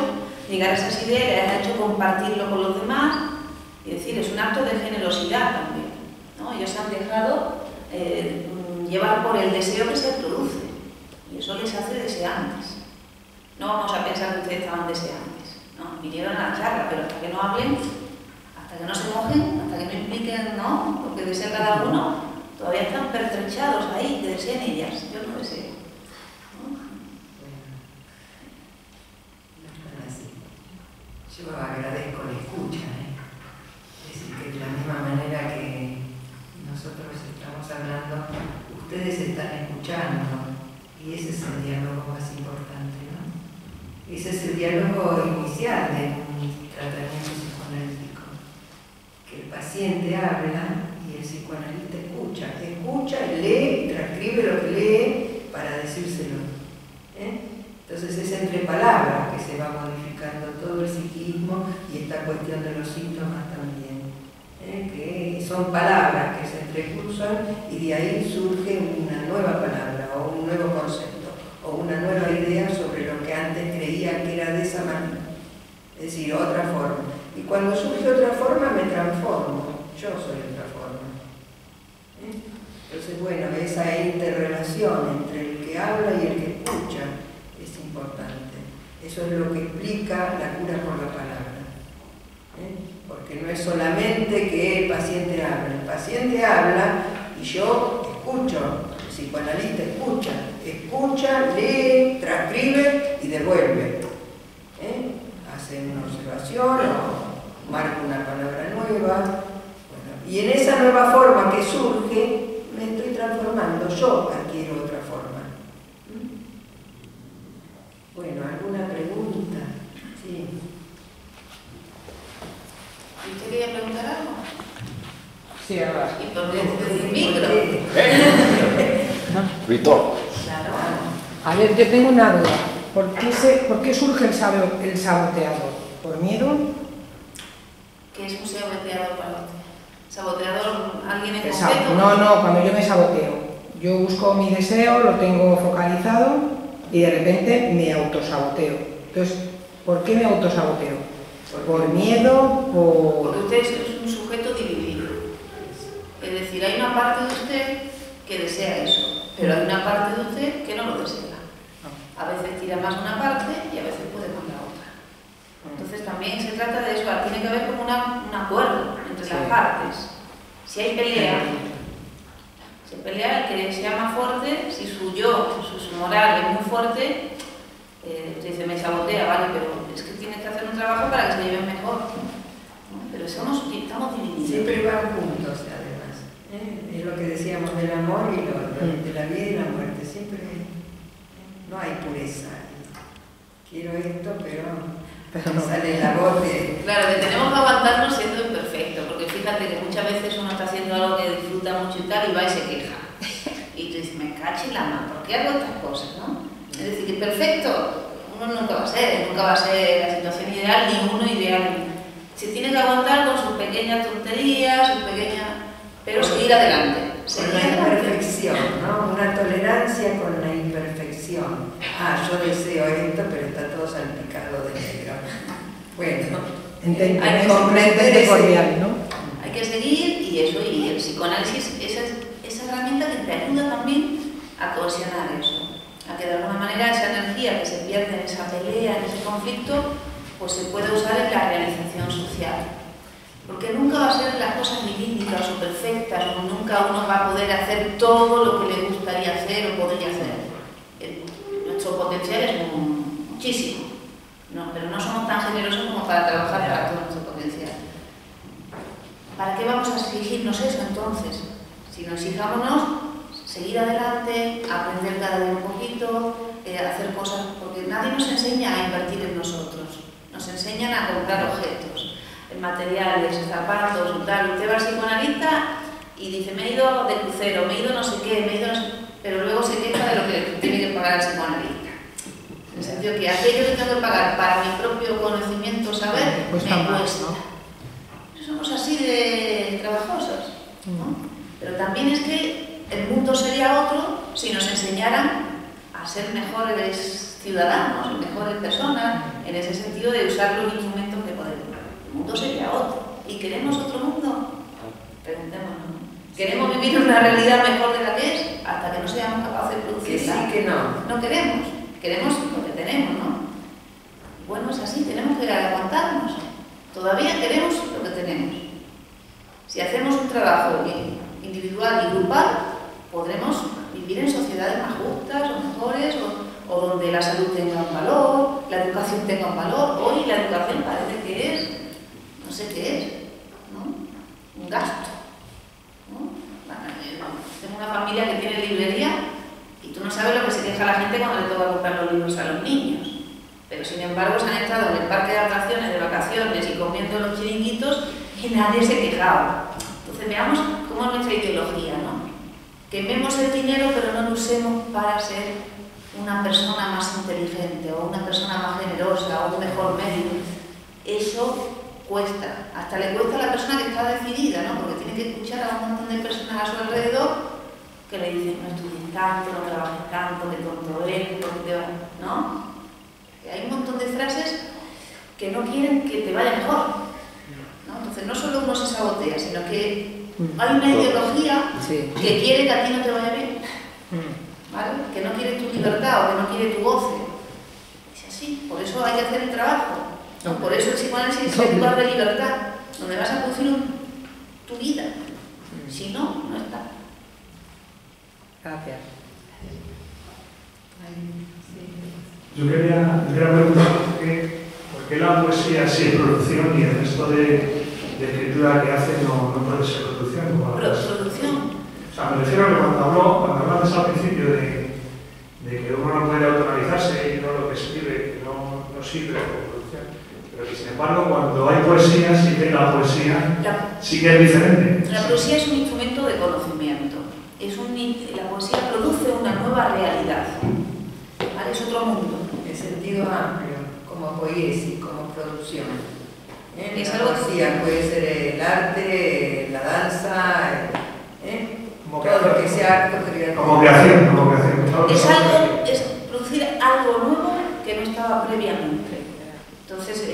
llegar a esas ideas, les ha hecho compartirlo con los demás. Es decir, es un acto de generosidad también. Ellos se han dejado llevar por el deseo que se produce. Y eso les hace deseantes. No vamos a pensar que ustedes estaban deseantes. Vinieron a la charla, pero hasta que no hablen, hasta que no se mojen, hasta que no impliquen, lo que desea cada uno, todavía están pertrechados ahí, que deseen ellas, yo no deseo. Yo agradezco la escucha, Es decir, que de la misma manera que nosotros estamos hablando, ustedes están escuchando, y ese es el diálogo más importante, ¿no? Ese es el diálogo inicial de un tratamiento psicoanalítico, que el paciente habla y el psicoanalista escucha, lee, transcribe lo que lee para decírselo, Entonces es entre palabras que se va modificando todo el psiquismo y esta cuestión de los síntomas también, que son palabras que se entrecruzan y de ahí surge una nueva palabra o un nuevo concepto o una nueva idea sobre lo que antes creía que era de esa manera, es decir, otra forma. Y cuando surge otra forma me transformo, yo soy otra forma. Entonces, bueno, esa interrelación entre el que habla y el que escucha es importante. Eso es lo que explica la cura por la palabra. Porque no es solamente que el paciente habla. El paciente habla y yo escucho, el psicoanalista escucha, lee, transcribe y devuelve. Hace una observación o marca una palabra nueva. Y en esa nueva forma que surge, me estoy transformando, yo adquiero otra forma. Bueno, ¿alguna pregunta? Sí. ¿Usted quería preguntar algo? Sí, ahora. ¿Y por qué el micro? Víctor. Claro. A ver, yo tengo una duda. ¿Por qué surge el saboteador? ¿Por miedo? ¿Qué es un saboteador para usted? ¿Saboteador? ¿Alguien en concreto? No, cuando yo me saboteo, yo busco mi deseo, lo tengo focalizado y de repente me autosaboteo. Entonces, ¿por qué me autosaboteo? ¿Por miedo? Porque usted es un sujeto dividido. Es decir, hay una parte de usted que desea eso, pero hay una parte de usted que no lo desea. A veces tira más una parte y a veces puede más la otra. Entonces también se trata de eso, tiene que haber como un acuerdo entre las partes. Si hay pelea, se pelea el que sea más fuerte, si su yo, su moral es muy fuerte, se dice, me sabotea, vale, pero es que tienes que hacer un trabajo para que se lleven mejor. Pero estamos divididos. Siempre van juntos, además. Es lo que decíamos del amor y de la vida y la muerte. Siempre no hay pureza. Quiero esto, pero no sale la voz de... Claro, que tenemos que aguantarnos siendo imperfectos, porque fíjate que muchas veces uno está haciendo algo que disfruta mucho y tal, y va y se queja. Y tú dices, me cache la mano, ¿por qué hago estas cosas, no? Es decir, que perfecto uno nunca va a ser la situación ideal, ninguno ideal. Se tiene que aguantar con sus pequeñas tonterías, pero seguir adelante. Con la imperfección, ¿no? Una tolerancia con la imperfección. Yo deseo esto, pero está todo salpicado de negro. Bueno, hay que comprender cordial, ¿no? Hay que seguir y eso, y el psicoanálisis, esa herramienta que te ayuda también a cohesionar eso. A que de alguna manera esa energía que se pierde en esa pelea, en ese conflicto, pues se puede usar en la realización social. Porque nunca va a ser las cosas milímetras o perfectas, o nunca uno va a poder hacer todo lo que le gustaría hacer o podría hacer. Nuestro potencial es muchísimo, pero no somos tan generosos como para trabajar para todo nuestro potencial. ¿Para qué vamos a exigirnos eso entonces? Si nos exijámonos, seguir adelante, aprender cada día un poquito, hacer cosas, porque nadie nos enseña a invertir en nosotros, nos enseñan a comprar objetos, materiales, zapatos, tal. Usted va al psicoanalista y dice, me he ido de crucero, me he ido no sé qué, pero luego se queja de lo que tiene que pagar el psicoanalista. En el sentido que aquello que tengo que pagar para mi propio conocimiento, saber, me cuesta. Somos así de trabajosas, ¿no? Pero también es que el mundo sería otro si nos enseñaran a ser mejores ciudadanos, mejores personas, en ese sentido de usar los instrumentos que podemos. El mundo sería otro. ¿Y queremos otro mundo? Preguntémonos. ¿Queremos vivir una realidad mejor de la que es? Hasta que no seamos capaces de producirla. Que sí, que no. No queremos. Queremos lo que tenemos, ¿no? Bueno, es así, tenemos que aguantarnos. Todavía queremos lo que tenemos. Si hacemos un trabajo individual y grupal, podremos vivir en sociedades más justas o mejores, o donde la salud tenga un valor, la educación tenga un valor. Hoy la educación parece que sé qué es, ¿no? Un gasto, ¿no? Tengo una familia que tiene librería y tú no sabes lo que se queja la gente cuando le toca comprar los libros a los niños, pero sin embargo se han estado en el parque de atracciones de vacaciones y comiendo los chiringuitos y nadie se quejaba. Entonces veamos cómo es nuestra ideología, ¿no? Quememos el dinero pero no lo usemos para ser una persona más inteligente o una persona más generosa o un mejor médico. Eso cuesta, hasta le cuesta a la persona que está decidida, ¿no? Porque tiene que escuchar a un montón de personas a su alrededor que le dicen no estudies tanto, no trabajes tanto, que tonto eres, porque te va, ¿no? Hay un montón de frases que no quieren que te vaya mejor, ¿no? Entonces no solo uno se sabotea, sino que hay una ideología que quiere que a ti no te vaya bien, ¿vale? Que no quiere tu libertad o que no quiere tu goce. Es así, por eso hay que hacer el trabajo. Por eso el psicoanálisis es el lugar de libertad, donde vas a producir tu vida. Si no, no está. Gracias. Yo quería preguntar por qué la poesía sí es producción y el resto de escritura que hace no puede ser producción. O sea, me refiero a que cuando habló al principio de que uno no puede autoanalizarse y no lo que escribe, no sirve como producción. Pero que sin embargo, cuando hay poesía, sí que la poesía sí que es diferente. La poesía es un instrumento de conocimiento. La poesía produce una nueva realidad. ¿Vale? Es otro mundo. En sentido amplio, como poiesis, como producción. Es algo así, puede ser el arte, la danza, como todo lo que sea arte creativo. Como creación, como creación. Es producir algo nuevo que no estaba previamente. Entonces,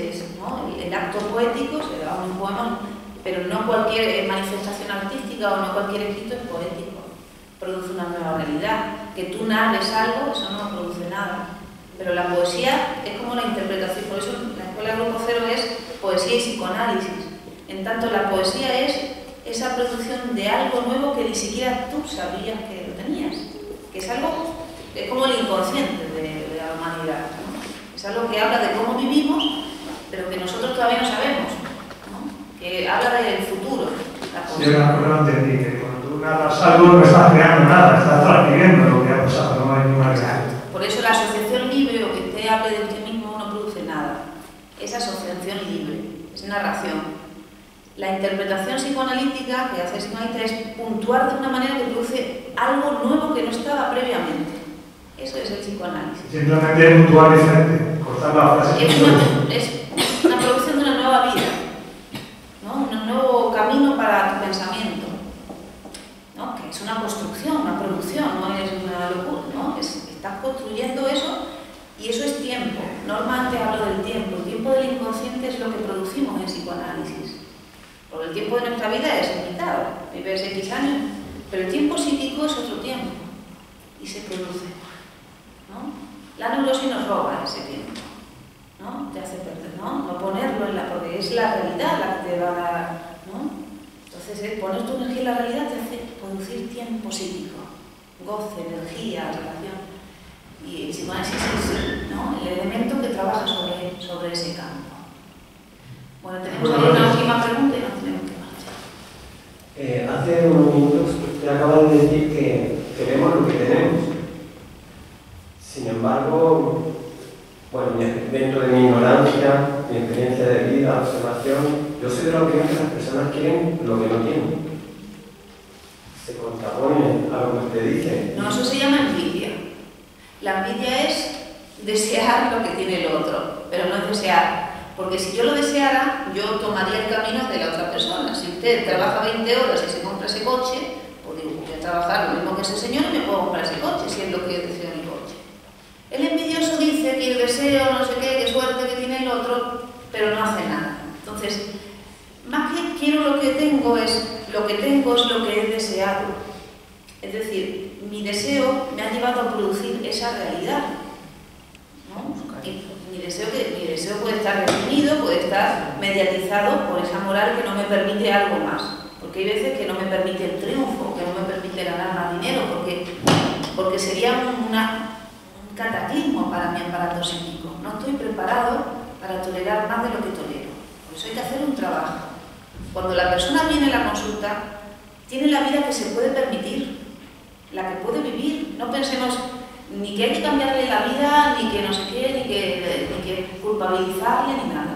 el acto poético se da un poema, pero no cualquier manifestación artística o no cualquier escrito es poético. Produce una nueva realidad. Que tú narres algo, eso no produce nada. Pero la poesía es como la interpretación. Por eso la escuela Grupo Cero es poesía y psicoanálisis. En tanto, la poesía es esa producción de algo nuevo que ni siquiera tú sabías que lo tenías. Que es algo, es como el inconsciente de la humanidad, ¿no? Es algo que habla de cómo vivimos, pero que nosotros todavía no sabemos, ¿no? Que habla del futuro. Yo no entendí que cuando tú narras algo no estás creando nada, estás transcribiendo lo que ha pasado, no hay ninguna realidad. Por eso la asociación libre, o que usted hable de usted mismo, no produce nada. Es asociación libre, es narración. La interpretación psicoanalítica que hace el psicoanalista es puntuar de una manera que produce algo nuevo que no estaba previamente. Eso es el psicoanálisis. Simplemente es puntuar diferente, cortar la frase. Es una producción de una nueva vida, ¿no? Un nuevo camino para tu pensamiento, ¿no? Que es una construcción, una producción, no es una locura, ¿no? Estás construyendo eso y eso es tiempo. Norma antes habló del tiempo. El tiempo del inconsciente es lo que producimos en el psicoanálisis. Porque el tiempo de nuestra vida es limitado, vives X años, pero el tiempo psíquico es otro tiempo y se produce, ¿no? La neurosis nos roba ese tiempo, ¿no? Te hace perder, ¿no? No ponerlo en la, porque es la realidad la que te va a dar, ¿no? Entonces, poner tu energía en la realidad te hace producir tiempo psíquico, goce, energía, relación. Y el psicoanálisis es, ¿no?, el elemento que trabaja sobre ese campo. Bueno, tenemos una última pregunta y no tenemos que marchar. Hace unos minutos usted acaba de decir que queremos lo que tenemos. Sin embargo, bueno, dentro de mi ignorancia, mi experiencia de vida, observación, yo soy de la opinión que las personas quieren lo que no tienen. Se contraponen a lo que usted dice. No, eso se llama envidia. La envidia es desear lo que tiene el otro, pero no es desear. Porque si yo lo deseara, yo tomaría el camino de la otra persona. Si usted trabaja 20 horas y se compra ese coche, pues digo, voy a trabajar lo mismo que ese señor y me puedo comprar ese coche, si es lo que yo deseo en el coche. El envidioso dice que el deseo, no sé qué, qué suerte que tiene el otro, pero no hace nada. Entonces, más que quiero lo que tengo, es lo que he deseado. Es decir, mi deseo me ha llevado a producir esa realidad, ¿no? Mi deseo puede estar definido, puede estar mediatizado por esa moral que no me permite algo más. Porque hay veces que no me permite el triunfo, que no me permite ganar más dinero, porque sería un cataclismo para mi aparato psíquico. No estoy preparado para tolerar más de lo que tolero. Pues hay que hacer un trabajo. Cuando la persona viene a la consulta, tiene la vida que se puede permitir, la que puede vivir. No pensemos ni que hay que cambiarle la vida, ni que no sé qué, ni que culpabilizarle, ni nada.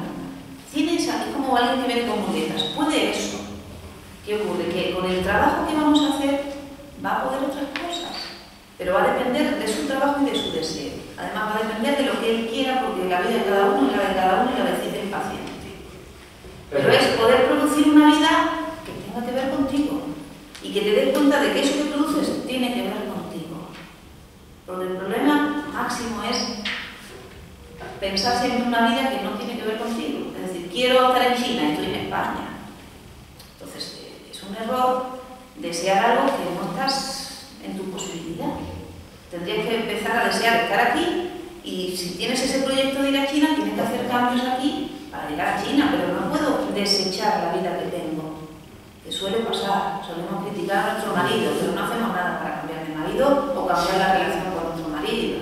Tienes aquí como alguien que viene con muletas. ¿Puede eso? ¿Qué ocurre? Que con el trabajo que vamos a hacer va a poder otras cosas, pero va a depender de su trabajo y de su deseo. Además va a depender de lo que él quiera, porque la vida de cada uno y la de cada uno y la decide el paciente. Pero es poder producir una vida que tenga que ver contigo y que te des cuenta de que eso que produces tiene que ver contigo. Porque el problema máximo es pensar siempre en una vida que no tiene que ver contigo. Es decir, quiero estar en China, estoy en España. Entonces es un error desear algo que no estás en tu posibilidad. Tendrías que empezar a desear estar aquí, y si tienes ese proyecto de ir a China, tienes que hacer cambios aquí para llegar a China, pero no puedo desechar la vida que tengo. Que suele pasar, solemos criticar a nuestro marido, pero no hacemos nada para cambiar de marido o cambiar la relación con nuestro marido,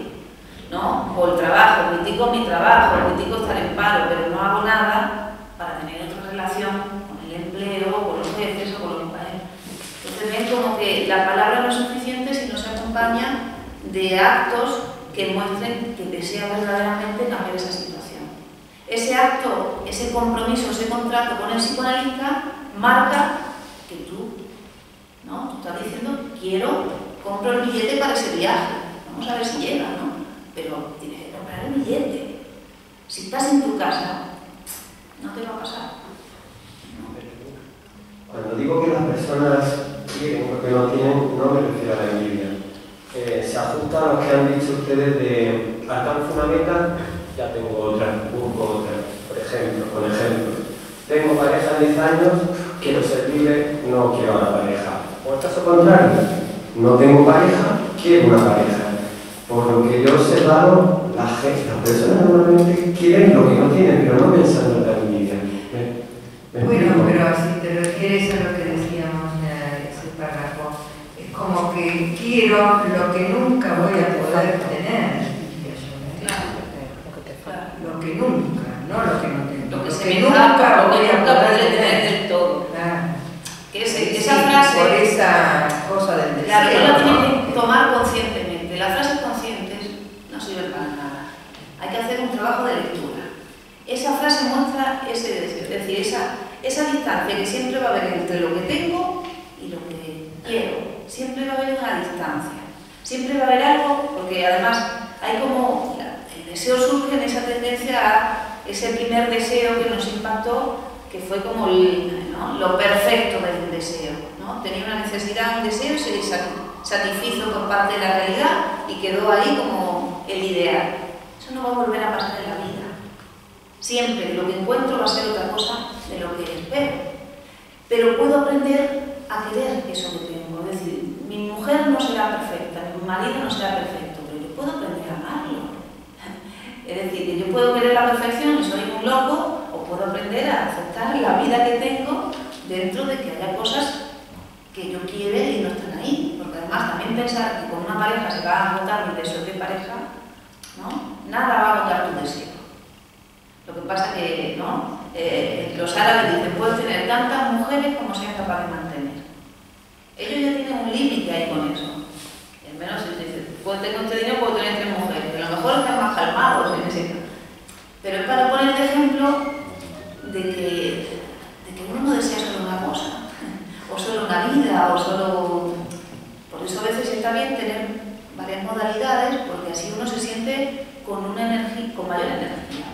¿no? O el trabajo, critico mi trabajo, critico estar en paro, pero no hago nada para tener otra relación con el empleo, con los jefes o con los padres. Entonces ven como que la palabra no es suficiente si no se acompaña de actos que muestren que desea verdaderamente cambiar esa situación. Ese acto, ese compromiso, ese contrato con el psicoanalista marca que tú, ¿no? Tú estás diciendo, quiero, compro el billete para ese viaje, vamos a ver si llega, ¿no? Pero tienes que comprar el billete. Si estás en tu casa, no te va a pasar. Cuando digo que las personas quieren porque no tienen, no me refiero a la envidia. Se ajusta a lo que han dicho ustedes de alcanzo una meta, ya tengo otra, busco otra. Por ejemplo, tengo pareja de 10 años, quiero ser libre, no quiero una pareja. O esto es lo contrario, no tengo pareja, quiero una pareja. Por lo que yo he observado, las personas normalmente quieren lo que no tienen, pero no pensando en la envidia. Bueno, pero si te refieres a lo que decíamos en ese párrafo, es como que quiero lo que nunca voy a poder tener. Lo que nunca, no lo que no tengo. Lo que se nunca podré tener del todo. Claro. Que esa frase. Por esa cosa del deseo. La regla tiene que tomar conscientemente. Las frases conscientes no sirven para nada. Hay que hacer un trabajo de lectura. Esa frase muestra ese deseo, es decir, esa distancia que siempre va a haber entre lo que tengo y lo que quiero. Siempre va a haber una distancia. Siempre va a haber algo, porque además hay como. El deseo surge en esa tendencia a ese primer deseo que nos impactó, que fue como lo perfecto del deseo, ¿no? Tenía una necesidad, un deseo, se satisfizo por parte de la realidad y quedó ahí como el ideal. Eso no va a volver a pasar en la vida. Siempre lo que encuentro va a ser otra cosa de lo que espero. Pero puedo aprender a querer eso que tengo. Es decir, mi mujer no será perfecta, mi marido no será perfecto, pero yo puedo aprender a amarlo. Es decir, que yo puedo querer la perfección y soy un loco, o puedo aprender a aceptar la vida que tengo dentro de que haya cosas que yo quiero y no están ahí. Porque además también pensar que con una pareja se va a agotar mi deseo de pareja, ¿no? Nada va a agotar tu deseo. Lo que pasa es que los árabes dicen, puedes tener tantas mujeres como seas capaz de mantener. Ellos ya tienen un límite ahí con eso. Al menos si dicen, puedo tener este dinero, puedo tener 3 mujeres. A lo mejor están más calmados en ese caso. Pero es para poner el ejemplo de que uno no desea solo una cosa, o solo una vida, o solo... Por eso a veces está bien tener varias modalidades, porque así uno se siente con mayor energía,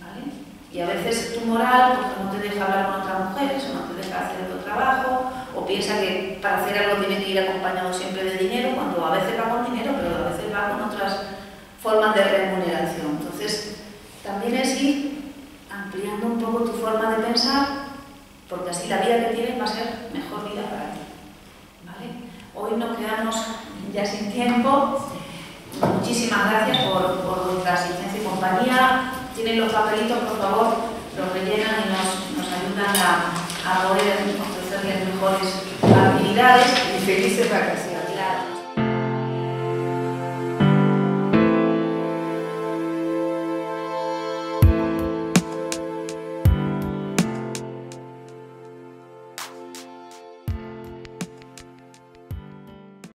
¿vale? Y a veces tu moral pues, no te deja hablar con otras mujeres, o no te deja hacer otro trabajo, o piensa que para hacer algo tiene que ir acompañado siempre de dinero, cuando a veces va con dinero, pero a veces va con otras formas de remuneración. Entonces, también es ir ampliando un poco tu forma de pensar, porque así la vida que tienes va a ser mejor vida para ti, ¿vale? Hoy nos quedamos ya sin tiempo. Muchísimas gracias por vuestra asistencia y compañía. Tienen los papelitos, por favor, los rellenan y nos ayudan a poder ofrecerles mejores habilidades. Y felices vacaciones.